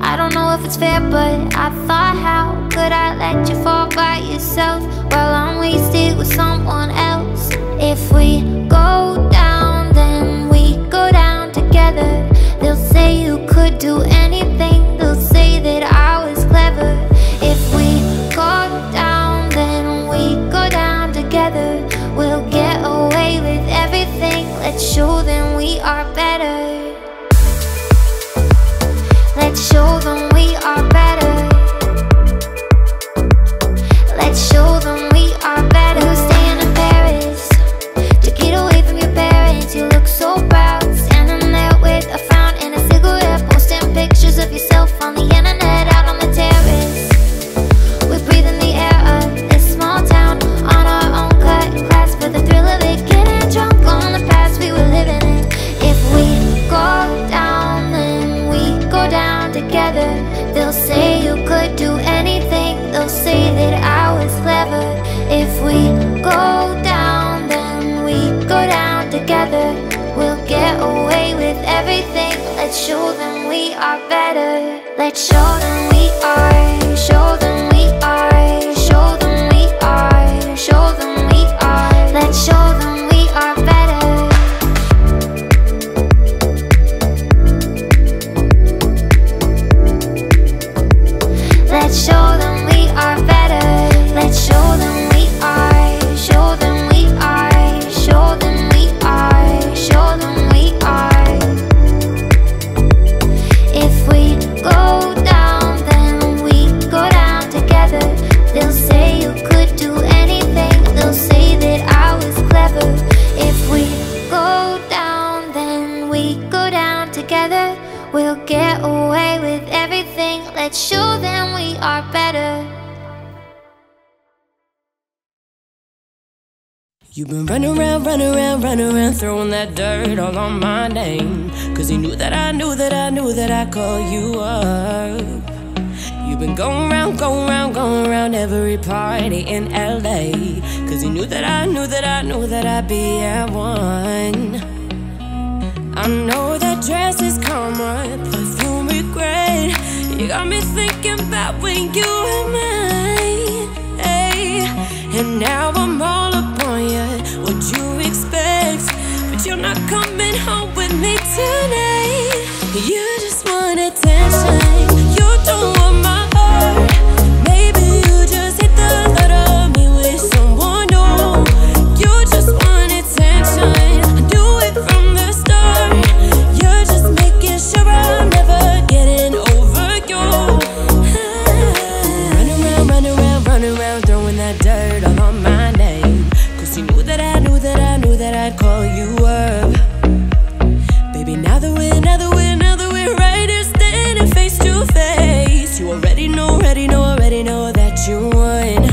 I don't know if it's fair, but I thought, how could I let you fall by yourself while I'm wasted with someone else? If we go down, then we go down together. They'll say you could do anything, they'll say that I was clever. If we go down, then we go down together. We'll get away with everything, let's show them we are better. Let's show them we are better. Let's show them we are better. We were staying in Paris to get away from your parents. You look so proud, standing there with a frown and a cigarette, posting pictures of yourself on the internet out on the terrace. We're breathing the air of this small town on our own cut class for the thrill of it, getting drunk on the past we were living in. If we go down, then we go down together. They'll say you could do anything, they'll say that I was clever. If we go down, then we go down together. We'll get away with everything, let's show them we are better. Let's show them we are, show them we are, show them we are, show them we are. Let's show them we are better. Let's show them we are better. Let's show them we are. Show them we are. Show them we are. Show them we are. If we go down, then we go down together. They'll say you could do anything. They'll say that I was clever. If we go down, then we go down together. We'll get away with everything. Let's show them we are better. You've been running around, running around, running around, throwing that dirt all on my name. Cause you knew that I knew that I knew that I called you up. You've been going around, going around, going around every party in L A. Cause you knew that I knew that I knew that I'd be at one. I know that dress is karma, perfume regret. You got me thinking about when you were mine, hey. And now I'm all upon you, what you expect. But you're not coming home with me tonight. You just want attention, you don't want my heart. Maybe you just hit the thought of me with someone new. You just want attention, I do it from the start. You're just making sure I'm never getting over you. Running around, running around, running around, throwing that dirt all on my name. Cause you knew that I knew that I knew that I'd call you up. Baby, now that we're, now that we're, now that we're right here standing face to face, you already know, already know, already know that you won.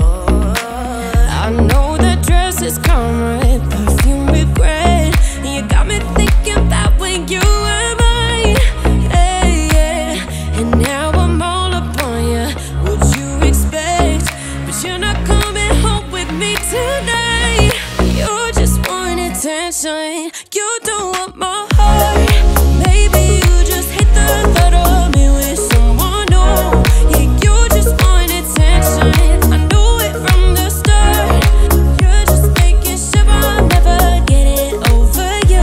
Oh, I know that dress is karma, perfume regret. You got me thinking about when you were mine, hey, yeah. And now I'm all upon you, what you expect. But you're not coming home with me tonight. You just want attention, you don't want my heart. Maybe you just hate the thought of me with someone new. Yeah, you just want attention, I knew it from the start. You're just making sure I'm never getting over you.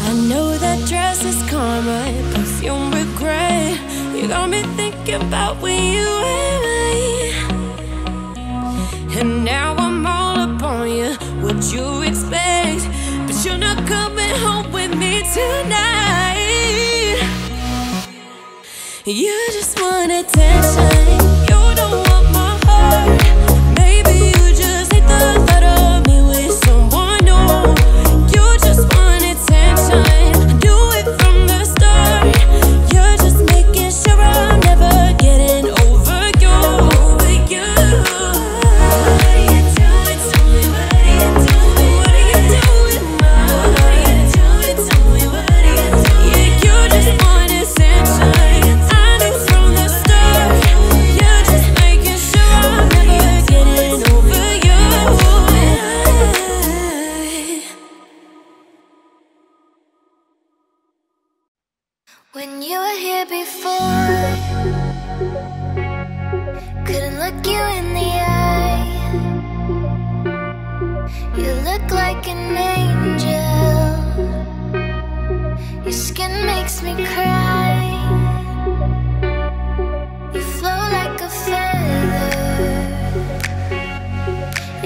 I know that dress is karma, perfume regret. You got me thinking about when you were mine. And now I'm all upon you, what you expect. But you're not coming home with me tonight. You just want attention, you don't want my heart. Maybe you just hate the thought of me with someone new. You just want attention, I do it from the start. You're just making sure I'm never getting over you, over you. What are you doing to me? What are you doing? What are you doing? What are you doing to me? What are you doing? Yeah, you just want attention, I knew from the start. Yeah, here before. Couldn't look you in the eye. You look like an angel. Your skin makes me cry. You flow like a feather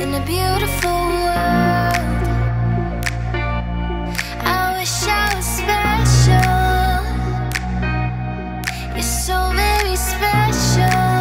in a beautiful world. I wish I was special. You're so very special.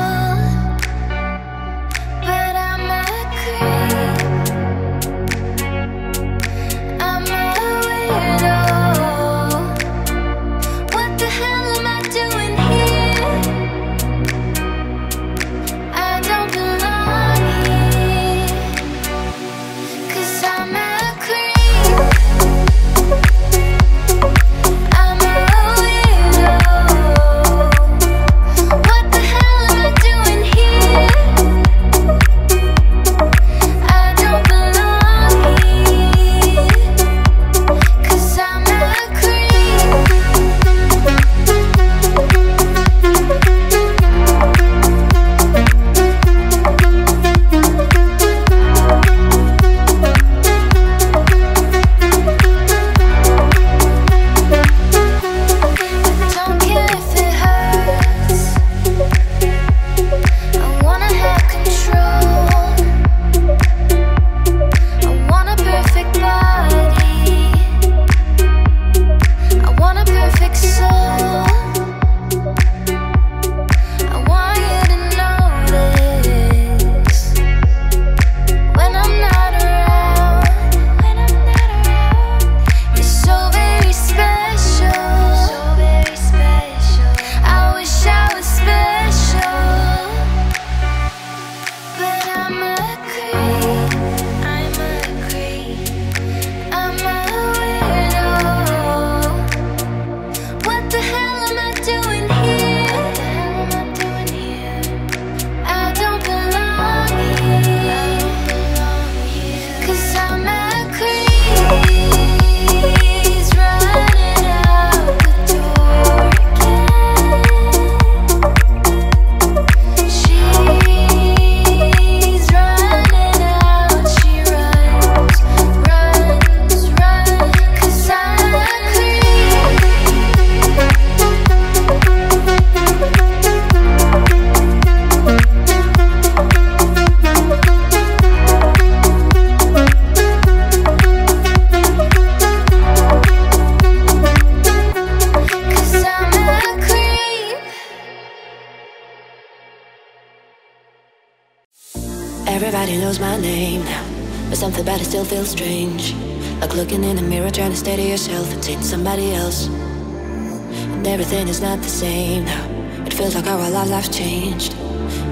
Everybody knows my name now, but something about it still feels strange. Like looking in the mirror, trying to stay to yourself and seeing somebody else. And everything is not the same now. It feels like our whole life changed.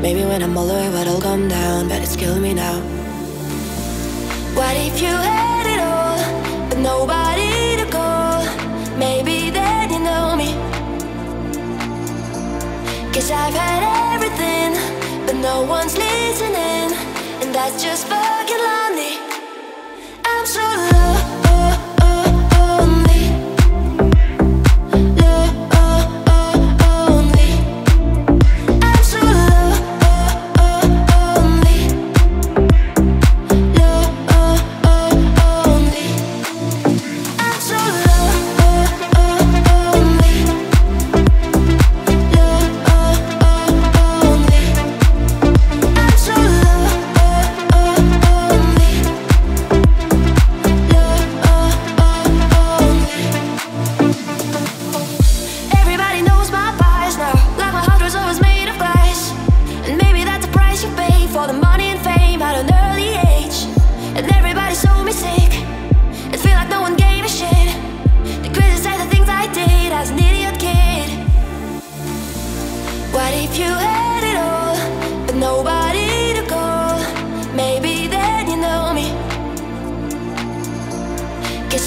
Maybe when I'm older it'll come down, but it's killing me now. What if you had it all, but nobody to call? Maybe then you know me. Guess I've had everything, but no one's listening. And that's just fucking lonely. I'm so low.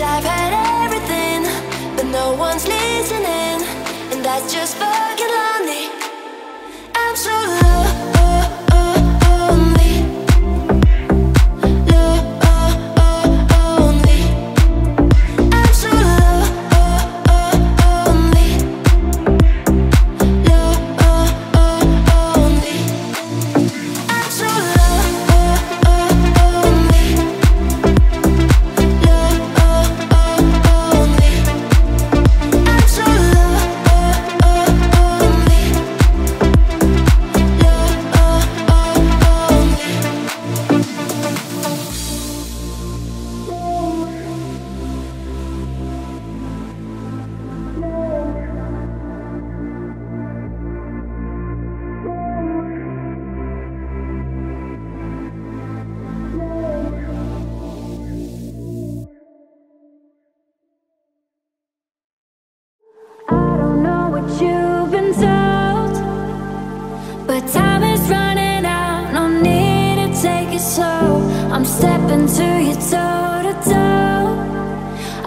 I've had everything, but no one's listening, and that's just fucking lonely. I'm so low. me slow. I'm stepping to you toe-to-toe.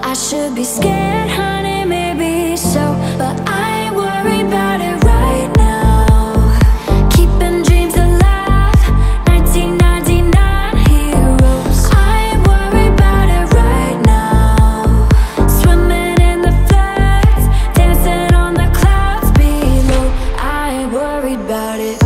I should be scared, honey, maybe so, but I ain't worried about it right now. Keeping dreams alive, nineteen ninety-nine heroes. I ain't worried about it right now. Swimming in the flags, dancing on the clouds below. I ain't worried about it.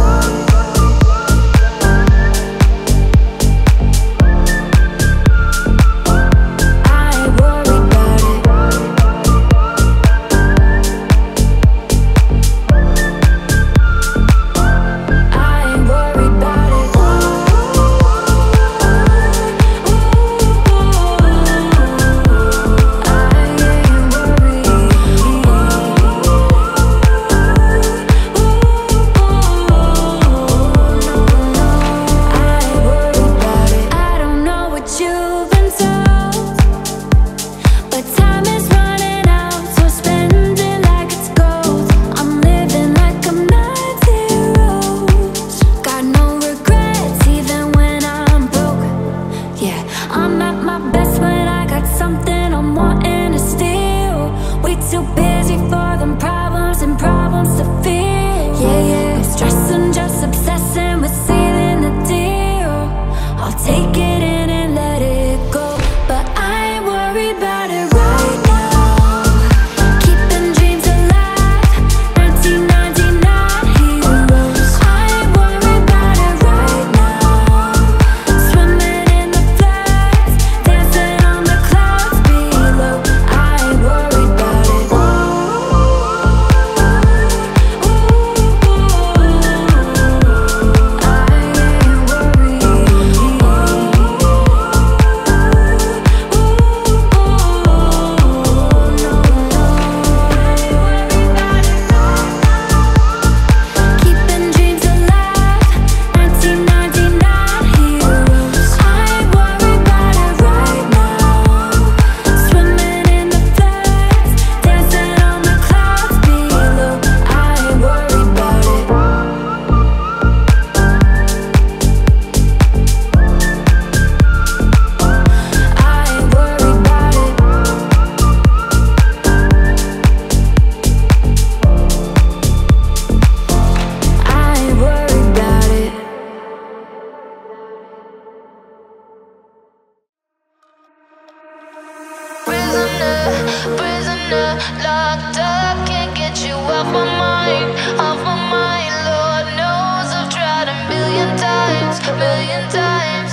Prisoner, locked up, can't get you off my mind, off my mind. Lord knows I've tried a million times, million times.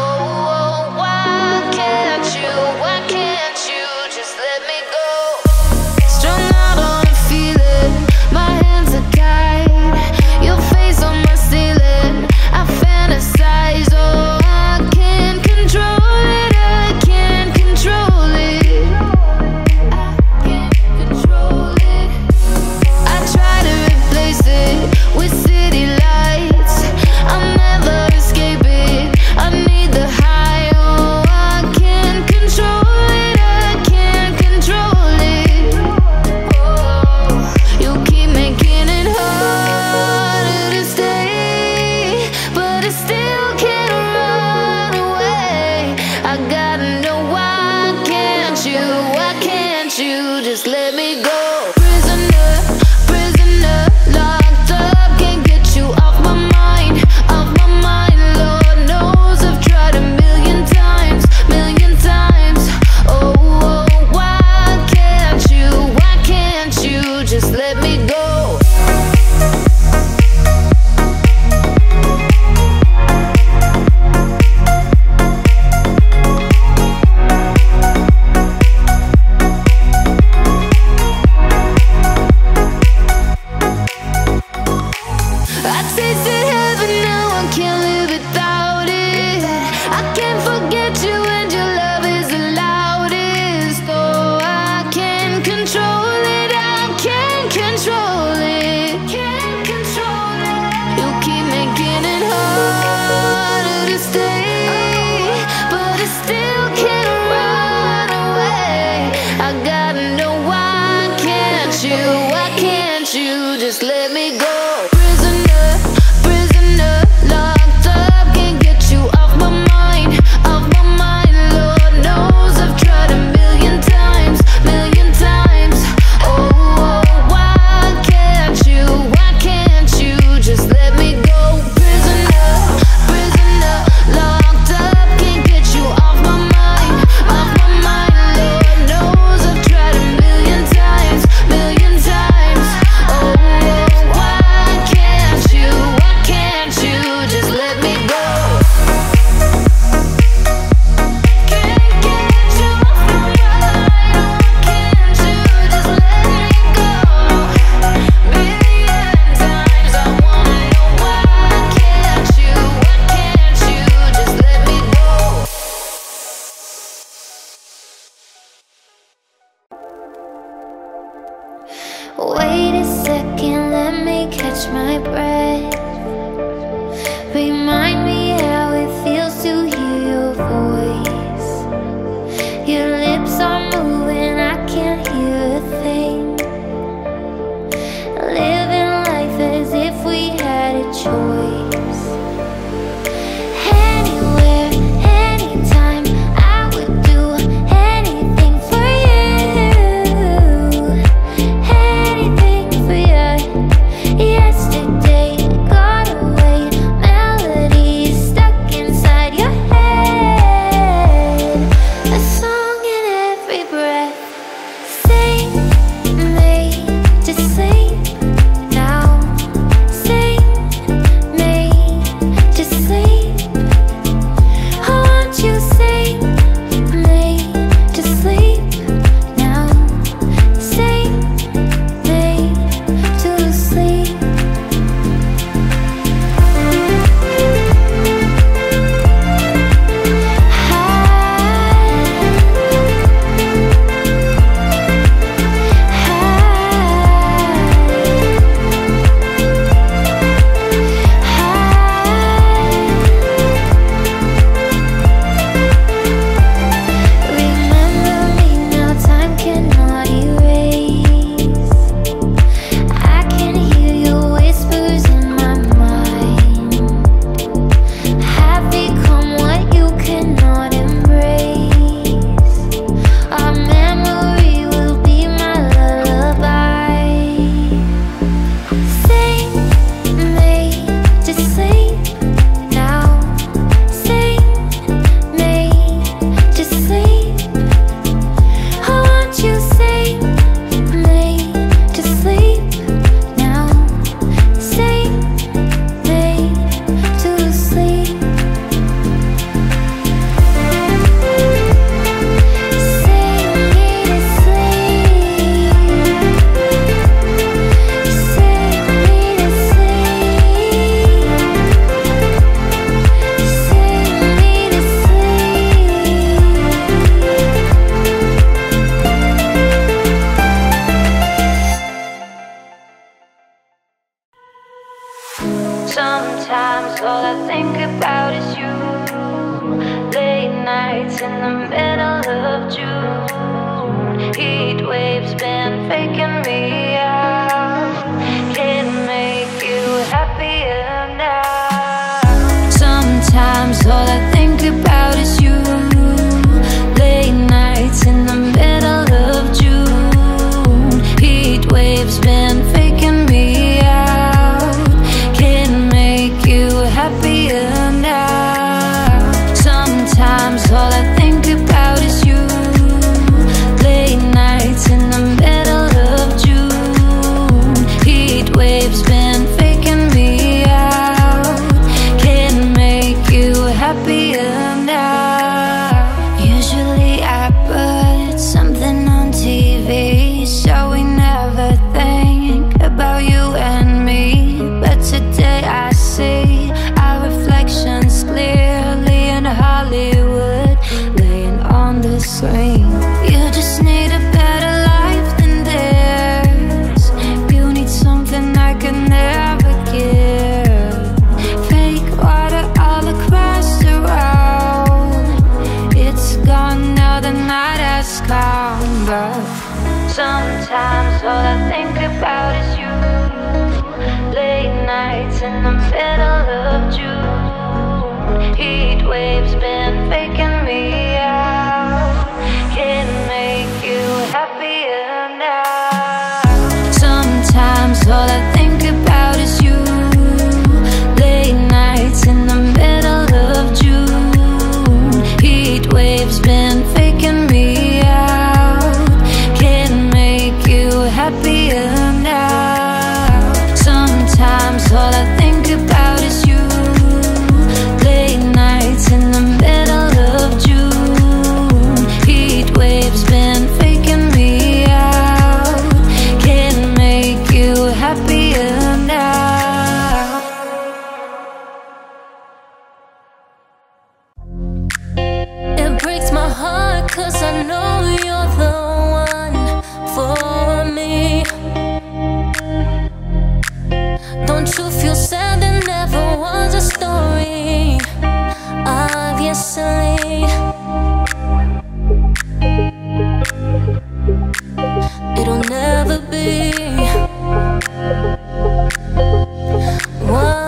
Oh, oh, why can't you, why can't you just let me go? Strung out on a feeling, my hands are tied. Your face on my ceiling, I fantasize. Oh, I can't control it, I can't control it. Control. nights in the middle of June. Heat waves been faking me out. Can't make you happier now. Sometimes all I think about is you. Late nights in the middle of June. Heat waves been faking me out. Can't make you happier now. Sometimes all I think about is you. Late nights in the middle of June. Heat waves been faking me out. Can't make you happier now. Usually I put something on T V, so we never think about you and me. But today I see our reflections clearly in Hollywood, laying on the swing. You just need a better life than theirs. You need something I can never give. Fake water all across the road. It's gone now, the night has come. But sometimes all I think about is you. Late nights in the middle of June. Heat waves been faking me out. Can't make you happier now. Sometimes all I think about is you. Late nights in the middle of June. Heat waves been faking me out. Can't make you happier now. Sometimes all I think about is you. In the middle of June, heat waves been faking me out. Can't make you happier now. It breaks my heart, cause I know you're the one for me. Don't you feel sad that never was a story? Obviously, it'll never be one.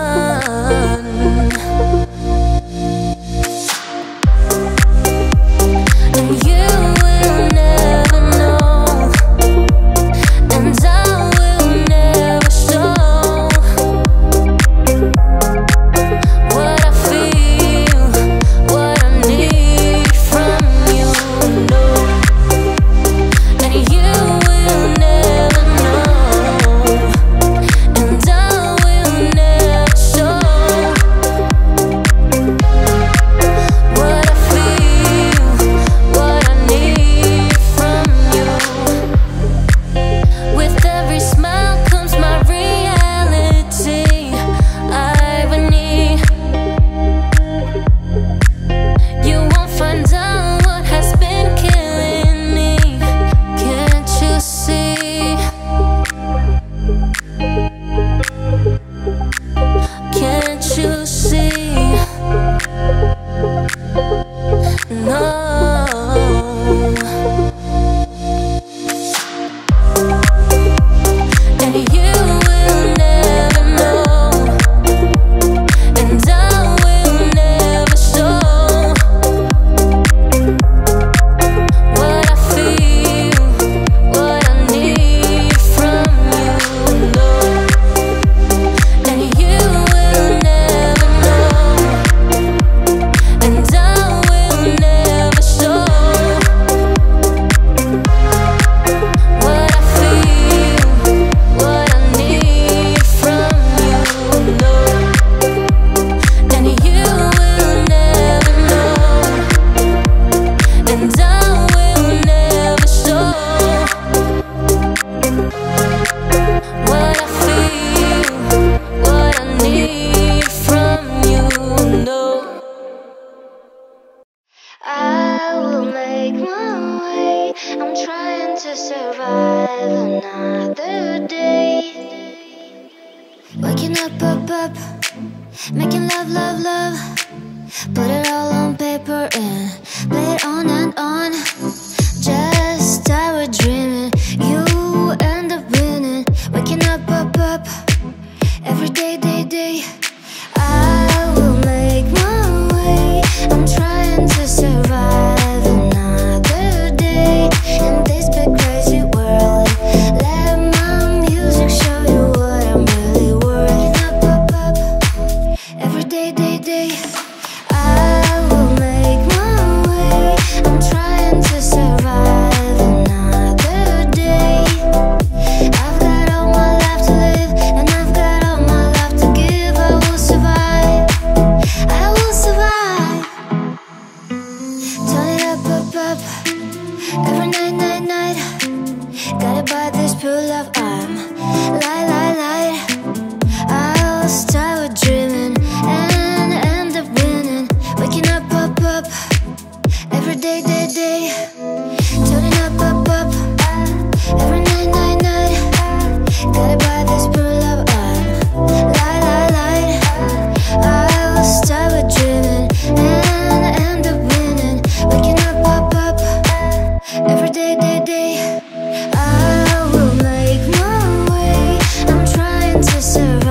And you will never know, and I will never show what I feel. Making love, love, love. Put it all on paper and play. up, every day, day, day. Turning up, up, up, every night, night, night. Gotta buy this brew love on, lie, lie, lie. I will start with dreaming and end up winning. Waking up, up, up, every day, day, day. I will make my way, I'm trying to survive.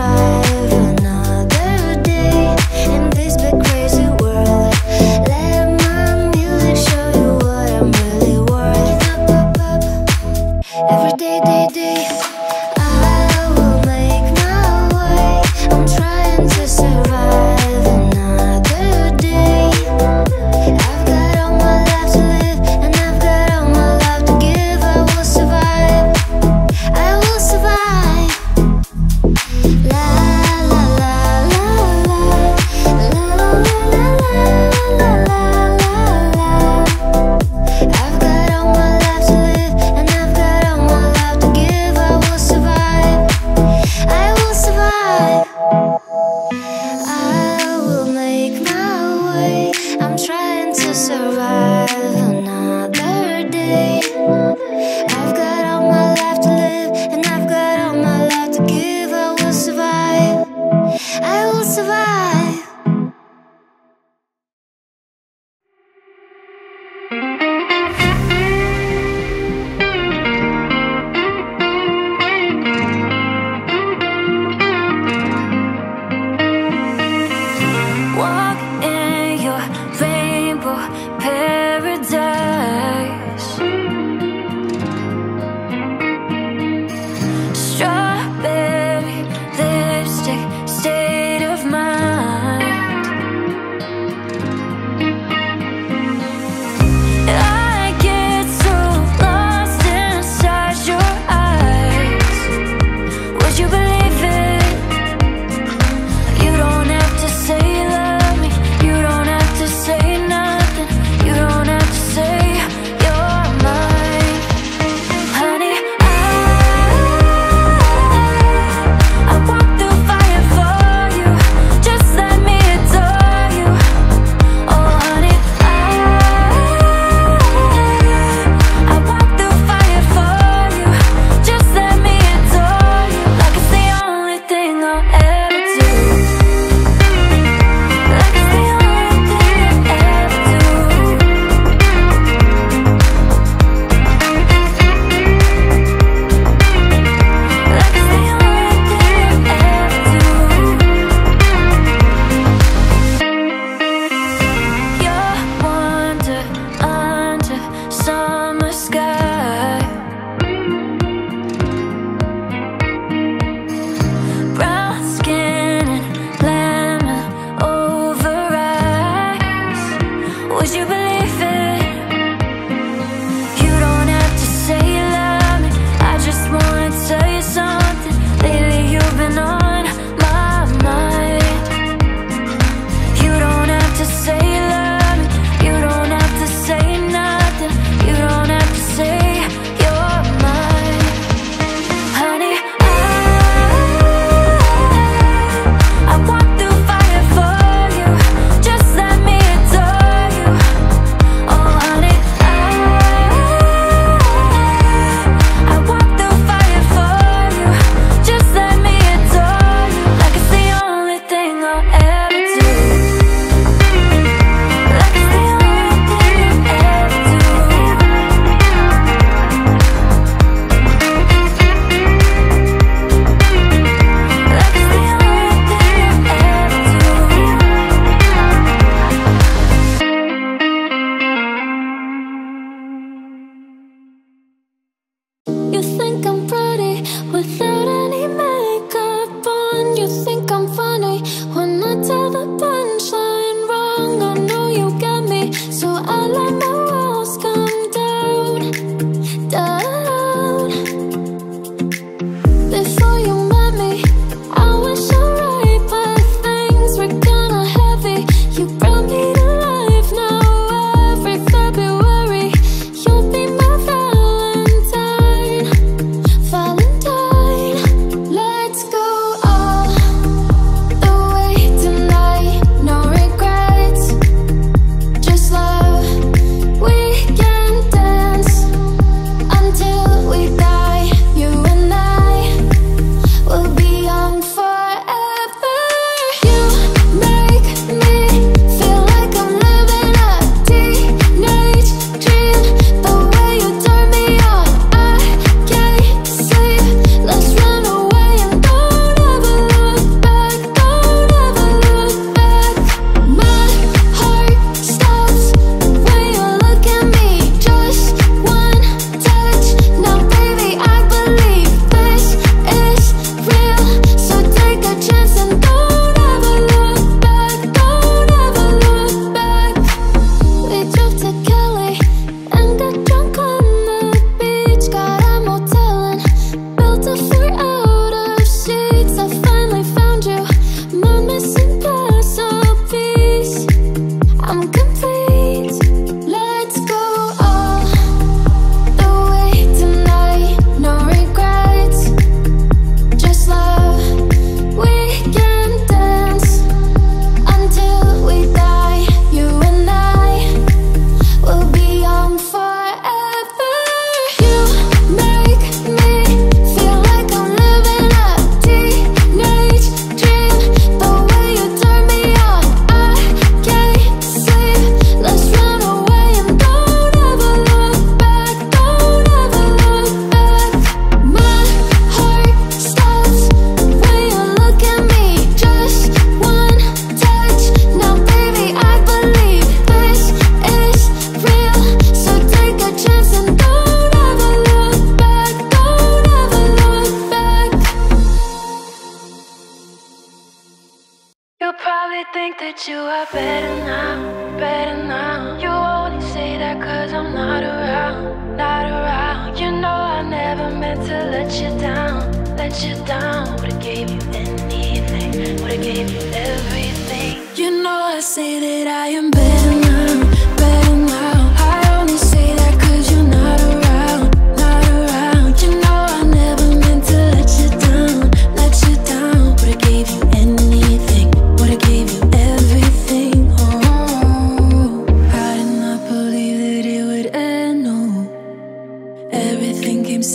around, not around. You know I never meant to let you down, let you down. Would've gave you anything, would've gave you everything. You know I say that I am better now, better now. I only say that 'cause you're not around, not around. You know I never meant to let you down, let you down. Would've gave you anything, would've gave you everything.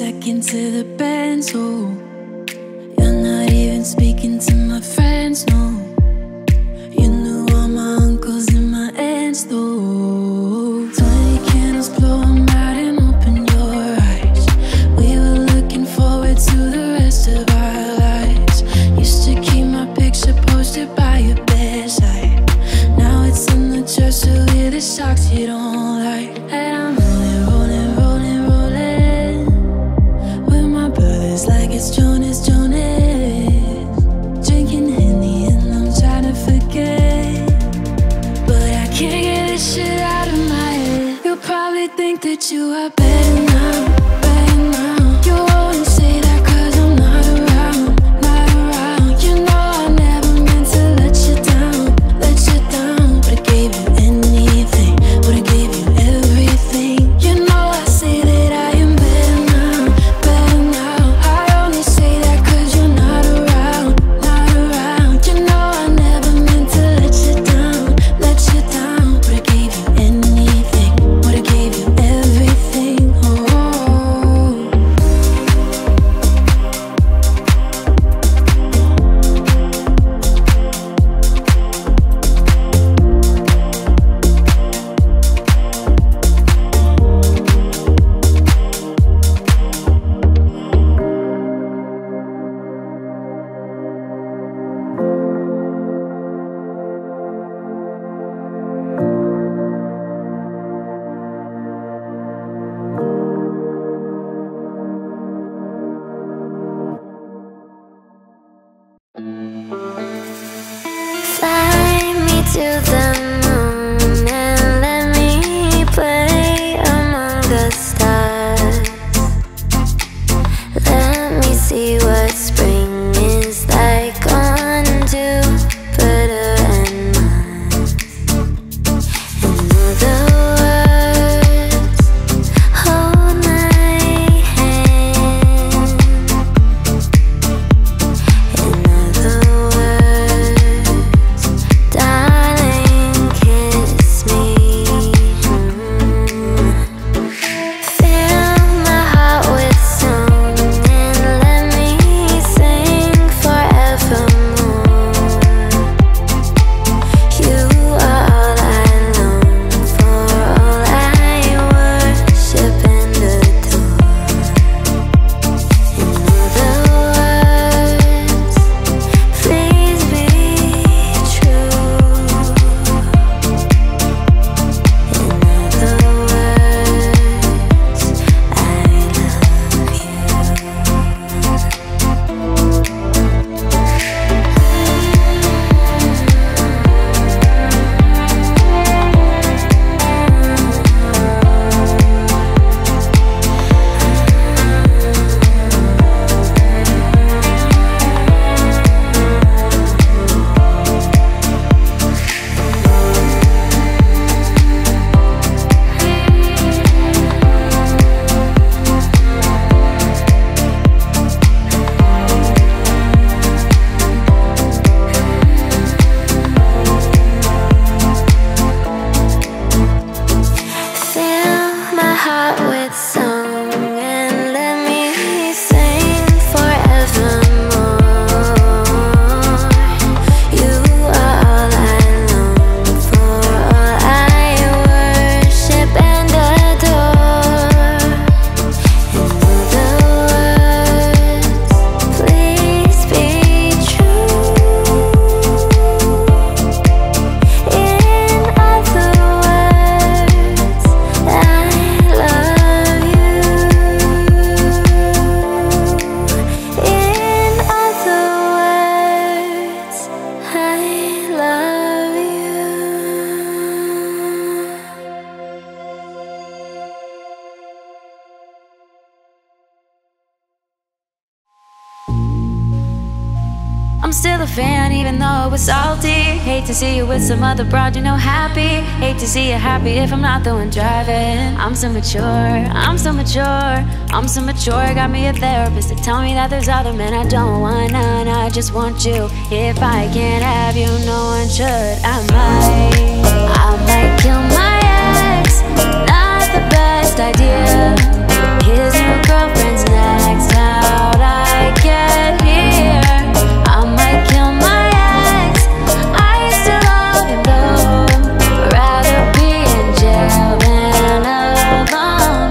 Second to the band's, oh. You're not even speaking to my friends, no. You knew all my uncles and my aunts, though. Twenty candles blow 'em out and open your eyes. We were looking forward to the rest of our lives. Used to keep my picture posted by your bedside. Now it's in the church to hear the songs you don't like. And I'm like it's Jonas, Jonas, drinking Henny and I'm trying to forget, but I can't get this shit out of my head. You probably think that you are better now, better now. You only say that 'cause I'm not around, not around. You know I never meant to let you down, let you down. Would've gave you anything, would've gave you everything. You know I say that I am better now, better now. Gave you anything, would've gave you everything, oh. a fan even though it was salty. Hate to see you with some other broad, you know, happy. Hate to see you happy if I'm not the one driving. I'm so mature, I'm so mature, I'm so mature. Got me a therapist to tell me that there's other men. I don't want none, I just want you. If I can't have you, no one should. I might, I might kill my ex. Not the best idea. His new girlfriend's next out. I get here. I might kill my ex. I still love him though. Rather be in jail than alone.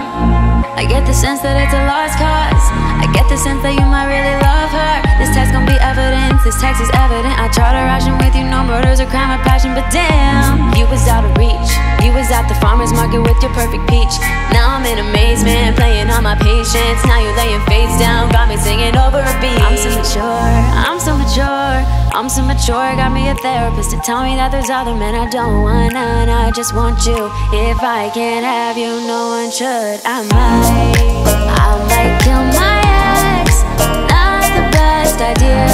I get the sense that it's a lost cause. I get the sense that you might really love her. This text gon' be evidence. This text is evident. I try to ration with you. No murder's a crime of passion, but damn, you was out of reach. You was at the farmer's market with your perfect peach. Now I'm in amazement, playing on my patience. Now you laying face down, got me singing over a beat. I'm so mature, I'm so mature, I'm so mature. Got me a therapist to tell me that there's other men. I don't want none, I just want you. If I can't have you, no one should. I might, I might kill my ex. Not the best idea.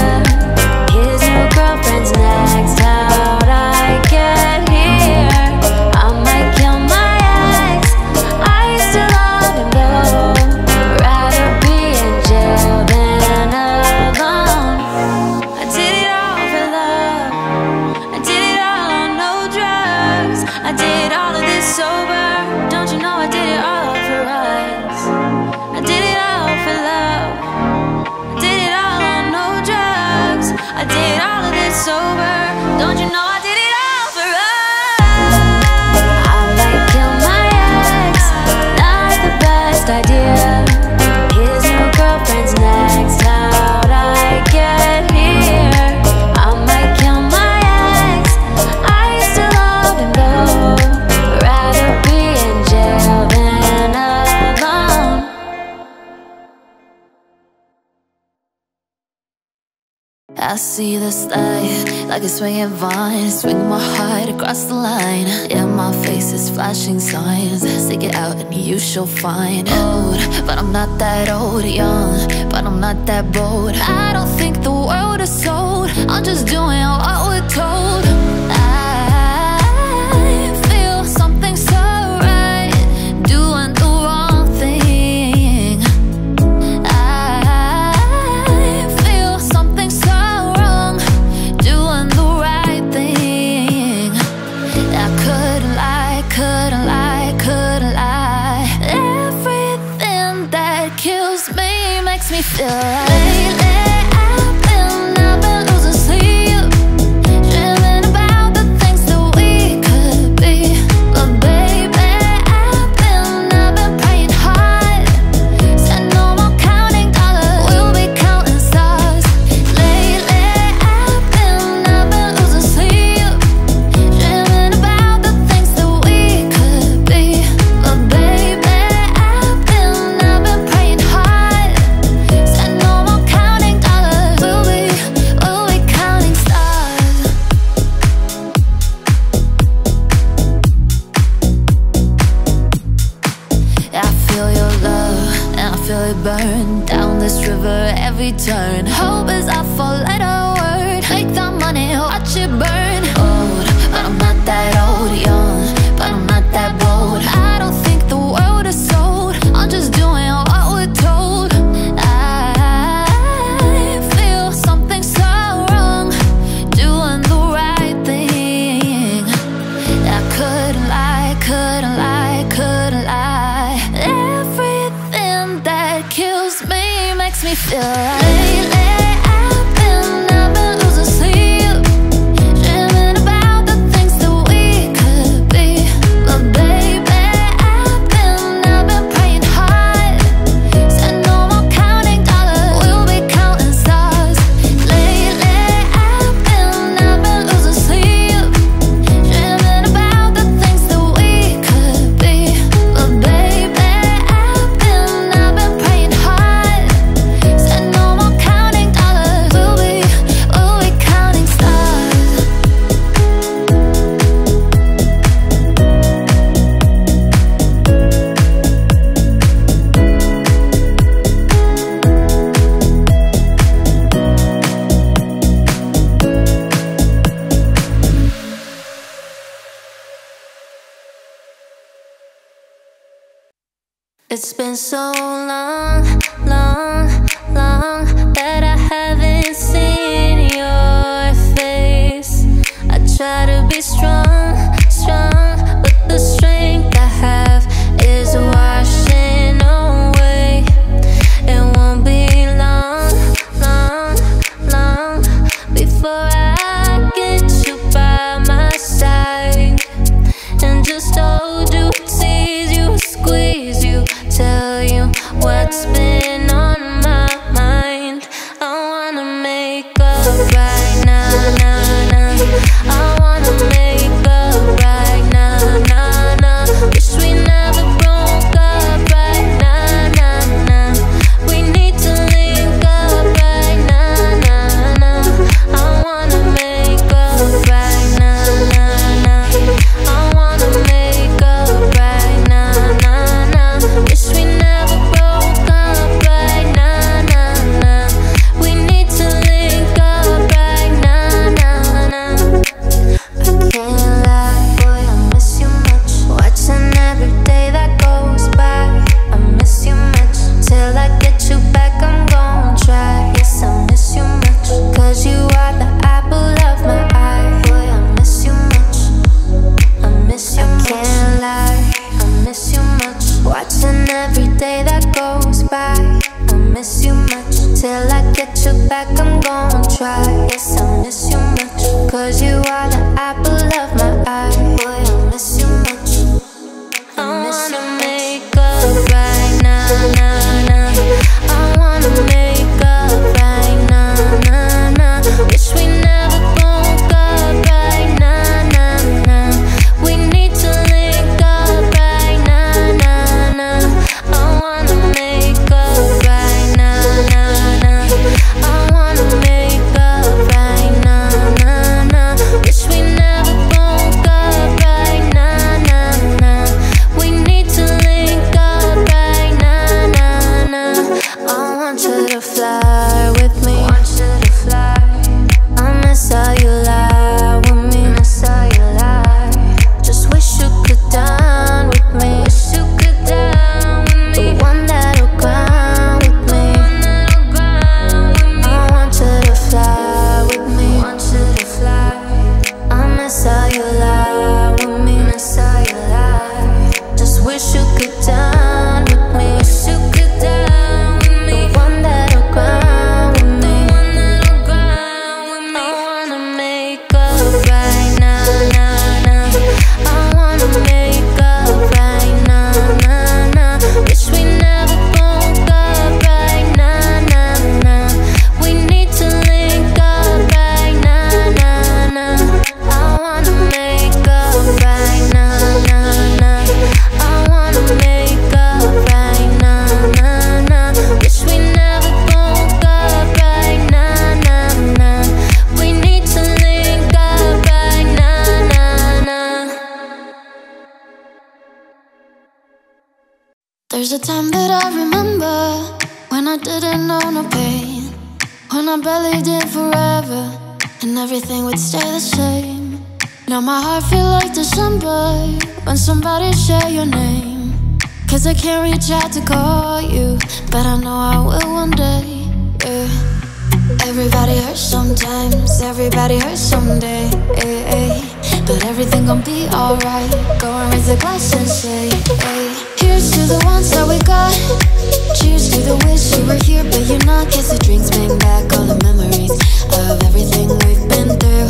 His new girlfriend's next out. I get here. I might kill my ex. I still love him though. Rather be in jail than alone. I did it all for love. I did it all on no drugs. I did all of this sober. Don't you know I did it all for us? I did it all for love. I did it all on no drugs. I did all of this sober. Don't you know I did it all for us? I might kill my ex. Not the best idea. His new girlfriend's next out. I get here. I might kill my ex. I still love him though. Rather be in jail than alone. I see this light like a swinging vine, swing my heart across the line. Yeah, my face is flashing signs. Stick it out and you shall find. Old, but I'm not that old. Young, but I'm not that bold. I don't think the world is sold. I'm just doing what we're told. I feel something so right, doing the wrong thing. I feel something so wrong, doing the right thing. I couldn't lie, couldn't lie, couldn't lie. Everything that kills me makes me feel right. Burn down this river every turn. Hope is our four-letter word. Make the money, watch it burn. Old, but I'm not that old. Young, but I'm not that bold. I don't think the world is sold. I'm just doing what we're told. I feel something so wrong, doing the right thing. I couldn't lie, couldn't lie, couldn't lie. Everything that kills me makes me feel right. Lately I've been, I've been losing sleep. Count It's been so long, long, long that I haven't seen your face. I try to be strong, strong, but the strength I have is washing away. It won't be long, long, long before I get you by my side and just hold you, tease you, squeeze you, tell you what's been on my mind. I wanna make up right now, now, now. I wanna make up right now, now, now. Wish we never broke up right now, now, now. We need to link up right now, now, now. I wanna make up right now, now, now. I wanna make up right now, now, now. Wish we never broke up right now, now, now. We need to link up right now, now, now. I can't lie, boy, I miss you much. Watching every day that goes by, I miss you much. Till I get you back, I'm gon' try. Yes, I miss you much, cause you are the apple of my eye. Boy, I miss you much, I miss you much. I can't lie, I miss you much. Watching every day that goes by, I miss you much. Till I get you back, I'm gon' try. Yes, I miss you much, cause you are the apple of my eye. Boy, I miss you much, I wanna make up right now, now, now. I wanna make up right now, now, now. Wish we never broke up right now, now, now. We need to link up right now, now, now. I wanna make up right now, now, now. I wanna make up right now, now, now. Wish we never broke up right now, now, now. We need to link up right now, now, now. I want you to fly with me. Want you to fly. I miss how you lie with me. Miss how you lie. Just wish you could dine with me. Wish you could dine with me. The one that'll grind with me. I want you to fly with me. Want you to fly. I miss how you lie with me. Miss how you lie. Just wish you could dine with me. Wish you could dine with me. The one that'll grind with me. I wanna make up right now, now, now. I wanna make up right now, now, now. Wish we never broke up right now, now, now. We need to link up right now, now, now. I wanna make up right now, now, now. I wanna make up right now, now, now. Wish we never broke up right now, now, now. We need to link up right now, now, now. There's a time that I remember when I didn't know no pain, when I believed in forever and everything would stay the same. Now my heart feel like December when somebody share your name, cause I can't reach out to call you, but I know I will one day, yeah. Everybody hurts sometimes, everybody hurts someday, ay, ay. But everything gon' be alright, go and raise a glass and say, ay. Here's to the ones that we got, cheers to the wish you were here but you're not. Cause the drinks bring back all the memories of everything we've been through.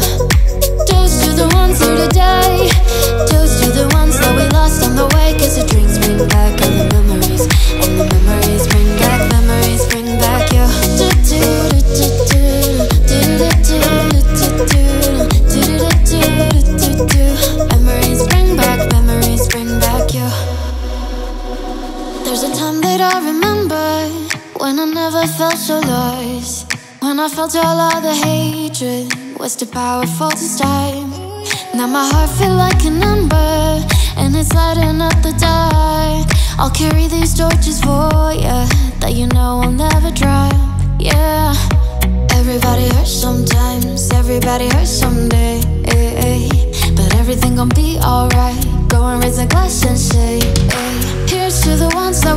Toast to the ones here today, toast to the ones that we lost on the way. Cause the drinks bring back all the memories, and the memories bring back, memories bring back you. Do do do do do do do do do do do do. Memories bring back, memories bring back you. There's a time that I remember when I never felt so lost, when I felt all of the hatred was too powerful to stop. Now my heart feel like an ember and it's lighting up the dark. I'll carry these torches for ya that you know I'll never drop, yeah. Everybody hurts sometimes, everybody hurts someday, ay, ay. But everything gon' be alright, go and raise a glass and say, ay. Here's to the ones that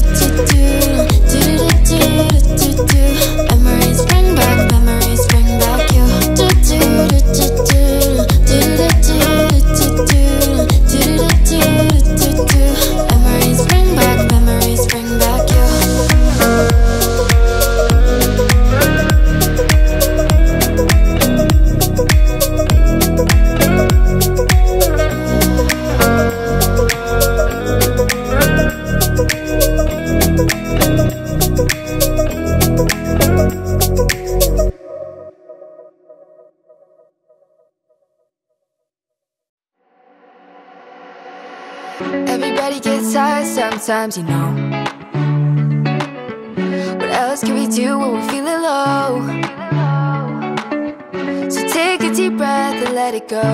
bring back you. Memories bring back memories, bring back you. Everybody gets high sometimes, you know. What else can we do when we're feeling low? So take a deep breath and let it go.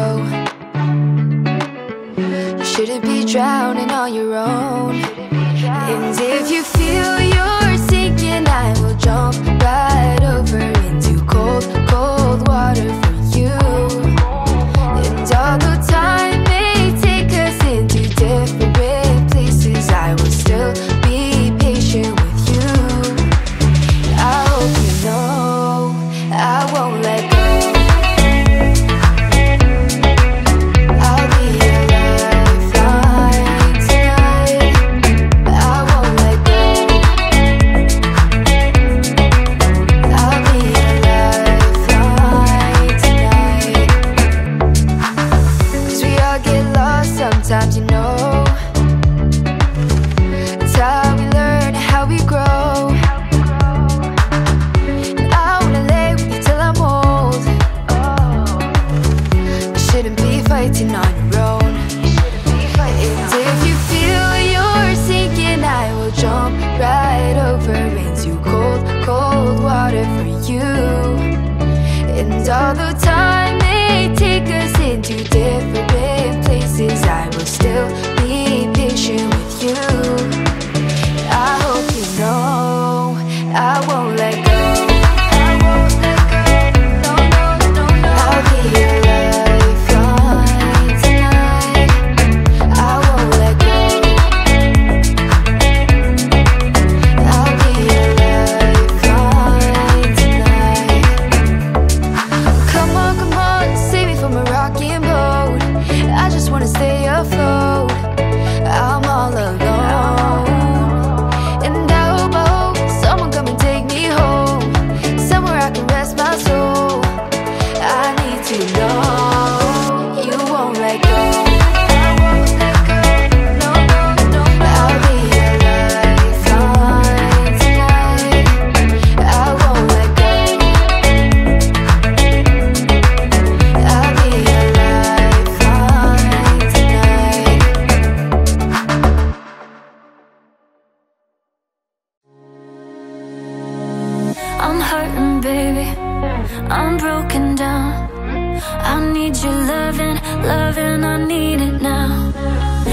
You shouldn't be drowning on your own. And if you feel you're sinking, I will jump right over into cold, cold water for you. And although time may take us into different places, I will still be patient with you. I hope you know I won't let go. I'll be your lifeline tonight. I won't let go. I'll be your lifeline tonight. Cause we all get lost sometimes, you know. Fighting on your own. And if you feel you're sinking, I will jump right over into cold, cold water for you. And although time may take us into different places, I will still be patient with you. I hope you know I won't let go. I won't let go. No, no, no, no. I'll be your love.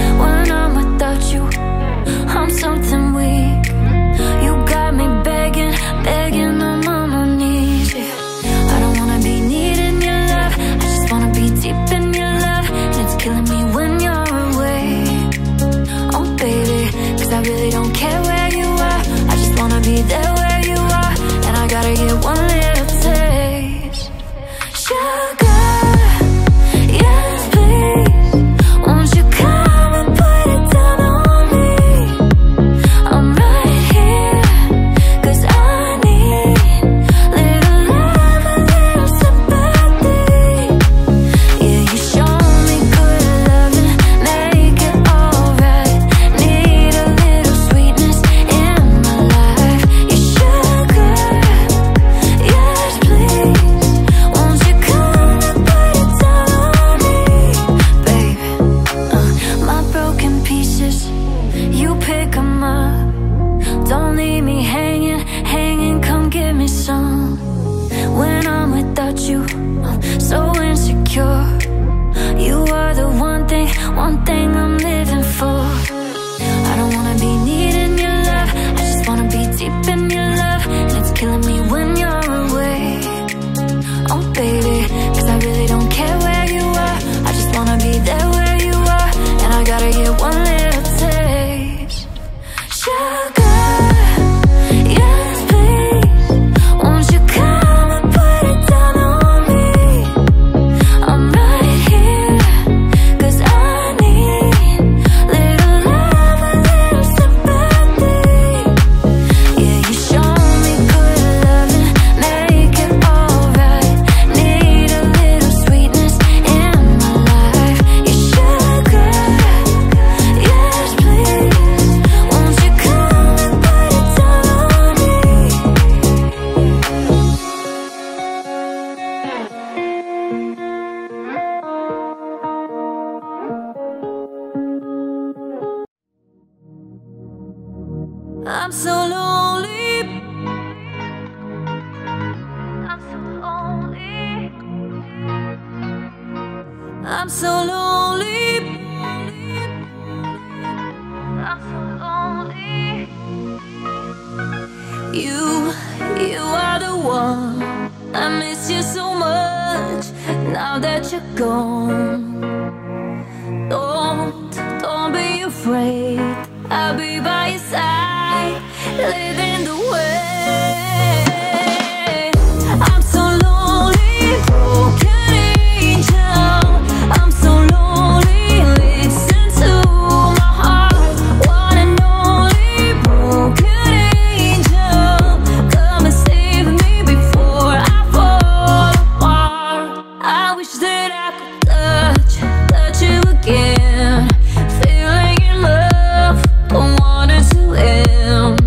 When I'm without you, so insecure. I'm so lonely, I'm so lonely. You, you are the one. I miss you so much now that you're gone. Don't, don't be afraid. I'll be by your side, leading the way. Feeling in love, don't want it to end.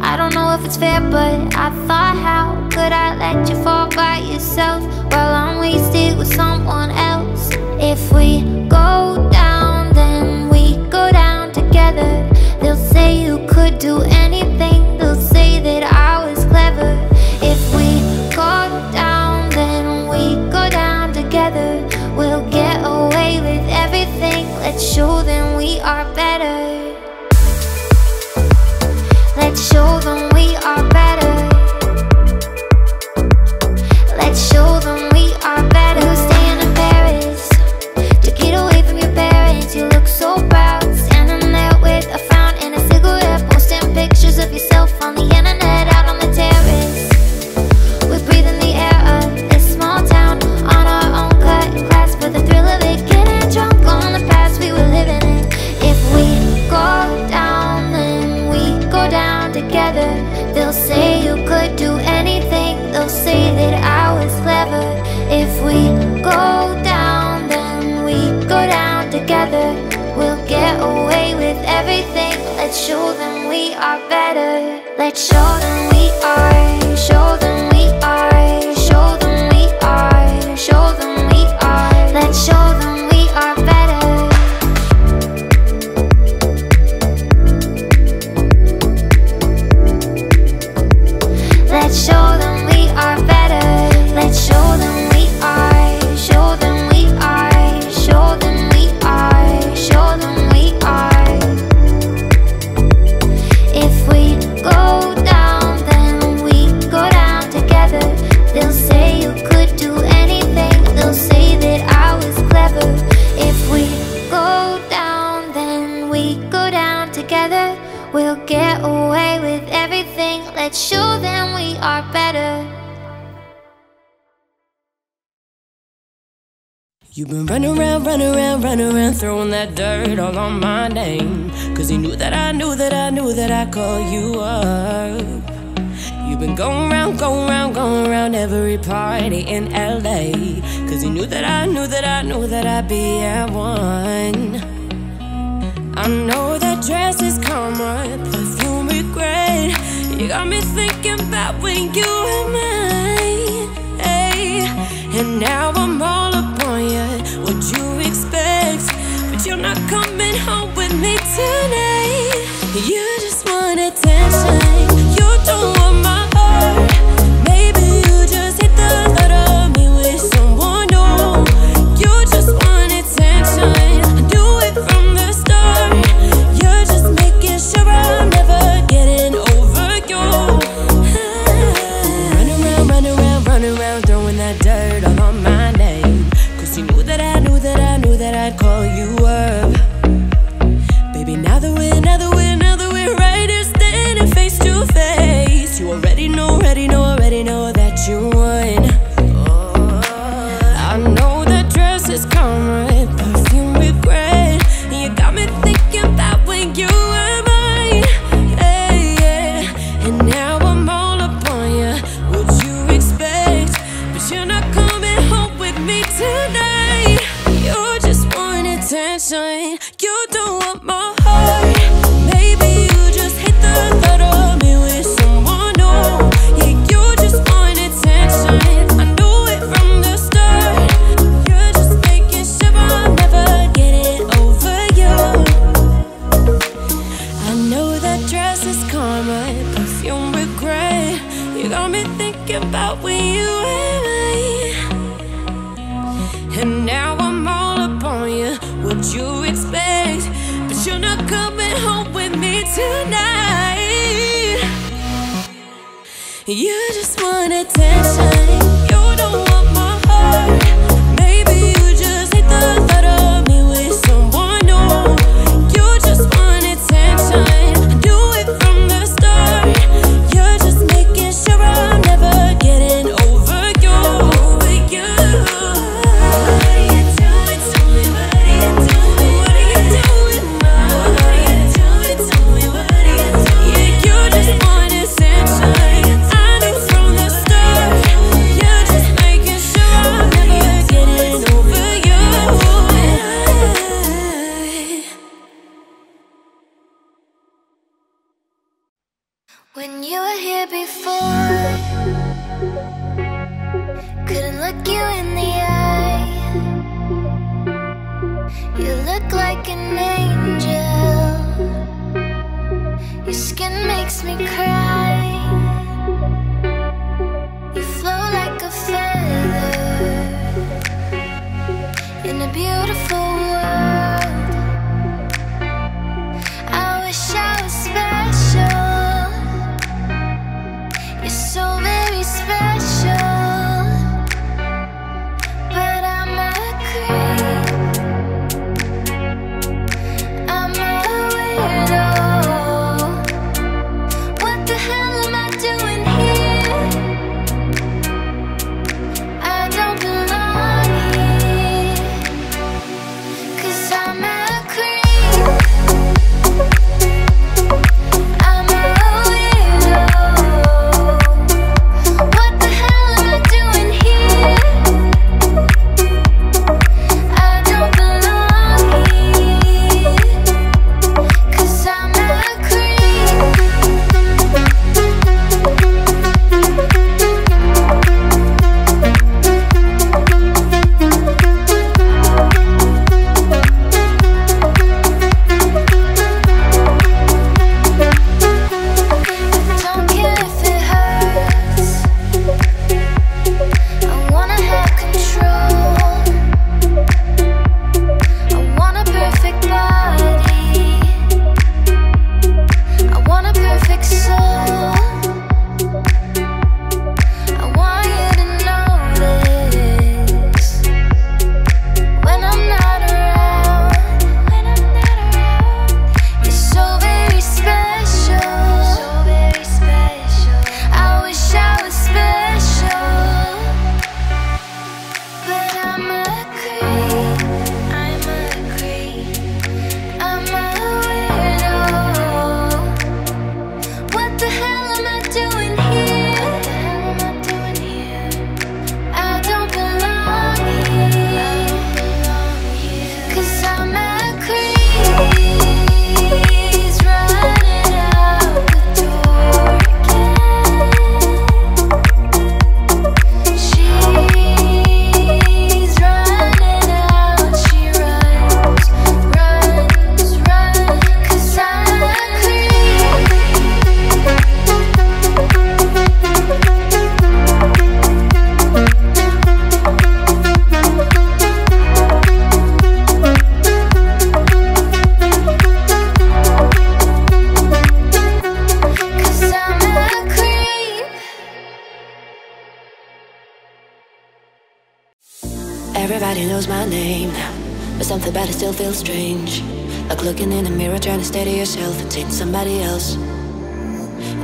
I I don't know if it's fair, but I thought, how could I let you fall by yourself while I'm wasted with someone else? If we go down, then we go down together. They'll say you could do anything, they'll say that I was clever. If we go down, then we go down together. We'll get away with everything, let's show them we are better. Let's show them we are better. Let's show them we are better. We were staying in Paris to get away from your parents. You look so proud, standing there with a frown and a cigarette, posting pictures of yourself on the internet out on the terrace. We're breathing the air of this small town on our own cut class for the thrill of it, getting drunk on the past we were living in. If we go down, then we go down together. They'll say you could do anything, they'll say that I was clever. If we go down, then we go down together. We'll get away with everything, let's show them we are better. Let's show them we are, show them we are, show them we are, show them we are. Let's show them. You've been running around, running around, running around, throwing that dirt all on my name. Cause you knew that I knew that I knew that I called you up. You've been going around, going around, going around every party in L A. Cause you knew that I knew that I knew that I'd be at one. I know that dress is karma, perfume regret. You got me thinking about when you were mine, hey. And now I'm all up. What you expect, but you're not coming home with me tonight. You just want attention, you don't want my heart. Maybe you just hate the thought of me with someone new. You just want attention, I knew it from the start. You're just making sure I'm never getting over you. Ah. Run around, run around, run around, throwing that dirt all on my name. You knew that I knew that I knew that I'd call you up. Baby, now that we're, now that we're, now that we're right here standing face to face, you already know, already know, already know that you won. Oh. I know that dress is common, perfume regret. You got me thinking about when you were mine, hey, yeah. And now I'm all up on you, what you expect, but you're not coming home with me tonight. You just want attention, you don't want my heart. Maybe you just hate the thought of me with someone new. Yeah, you just want attention, I knew it from the start. You're just making sure I'm never getting over you. I know that dress is karma, perfume regret. You got me thinking about when you were mine. And now I'm what you expect, but you're not coming home with me tonight. You just want attention, you don't want my heart. Maybe you just hate the thought of me with someone new. You just want attention, do it from the start. You're just making sure I'm never getting over you, over you. Yeah. before. Couldn't look you in the eye. You look like an angel. Your skin makes me cry. You flow like a feather in a beautiful world. I wish I was special. You're so very special. But I'm a creep, I'm a weirdo. What the hell am I doing here? I don't belong here. Cause I'm a strange, like looking in a mirror, trying to stay to yourself and seeing somebody else.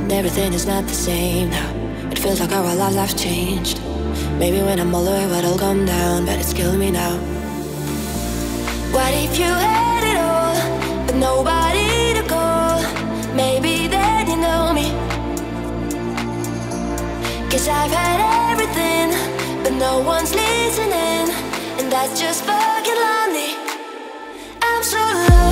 And everything is not the same now. It feels like our whole lives changed. Maybe when I'm older it will all come down, but it's killing me now. What if you had it all, but nobody to call? Maybe then you know me. Guess I've had everything, but no one's listening, and that's just fucking lonely. I'm so low.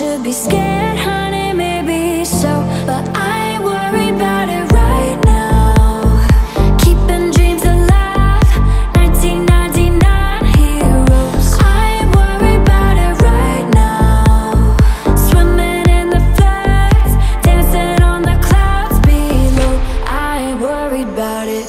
should be scared, honey, maybe so, but I ain't worried about it right now. Keeping dreams alive, nineteen ninety-nine heroes. I ain't worried about it right now. Swimming in the floods, dancing on the clouds below. I ain't worried about it.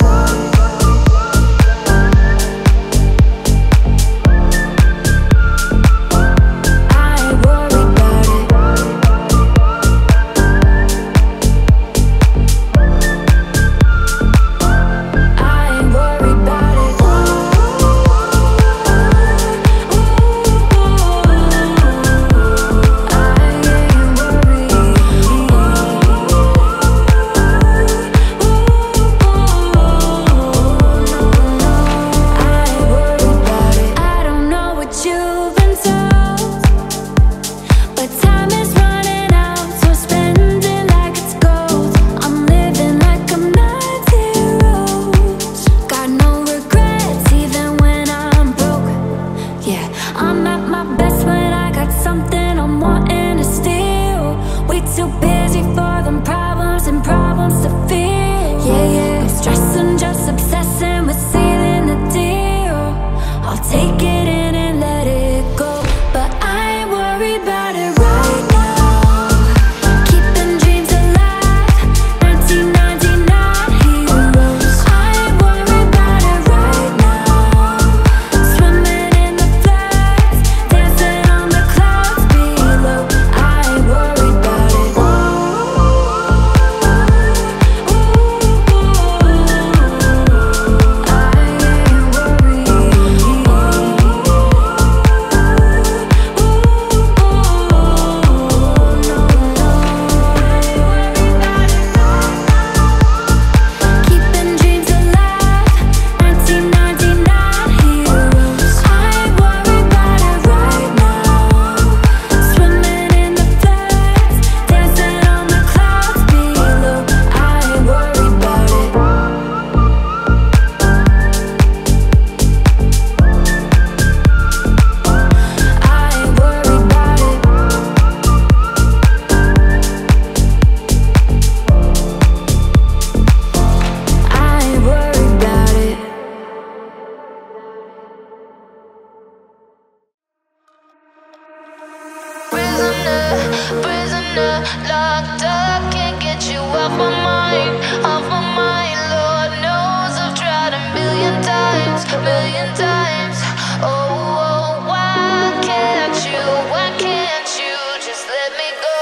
Prisoner, locked up, can't get you off my mind, off my mind. Lord knows I've tried a million times, million times. Oh, oh, why can't you, why can't you just let me go?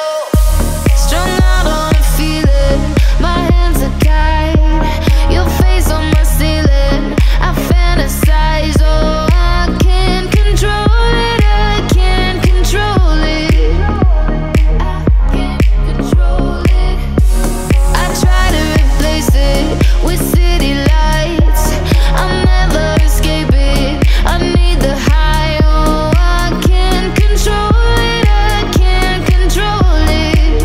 Strung out on a feeling, my hands are tied, your face on my ceiling, I fantasize. Oh, I can't control it, I can't control it. With city lights, I'll never escape it. I need the high, oh, I can't control it, I can't control it.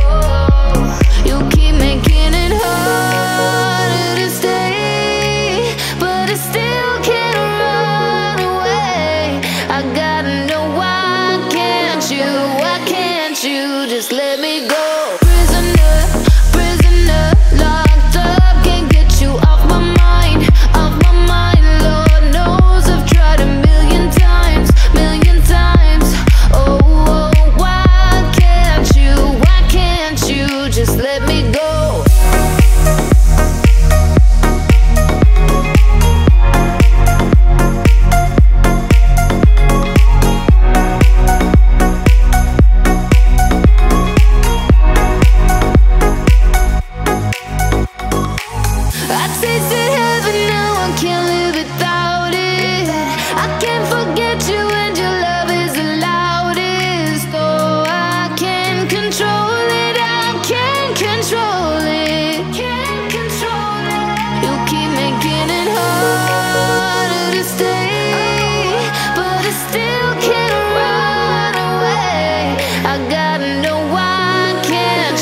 Oh, you keep making it harder to stay, but I still can't run away. I gotta know why can't you, why can't you just let me go?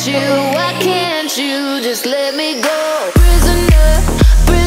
You, why can't you just let me go? Prisoner, prisoner.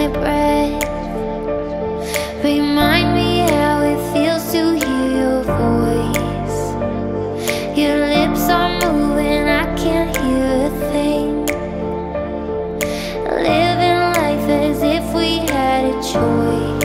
my breath. Remind me how it feels to hear your voice. Your lips are moving, I can't hear a thing. Living life as if we had a choice.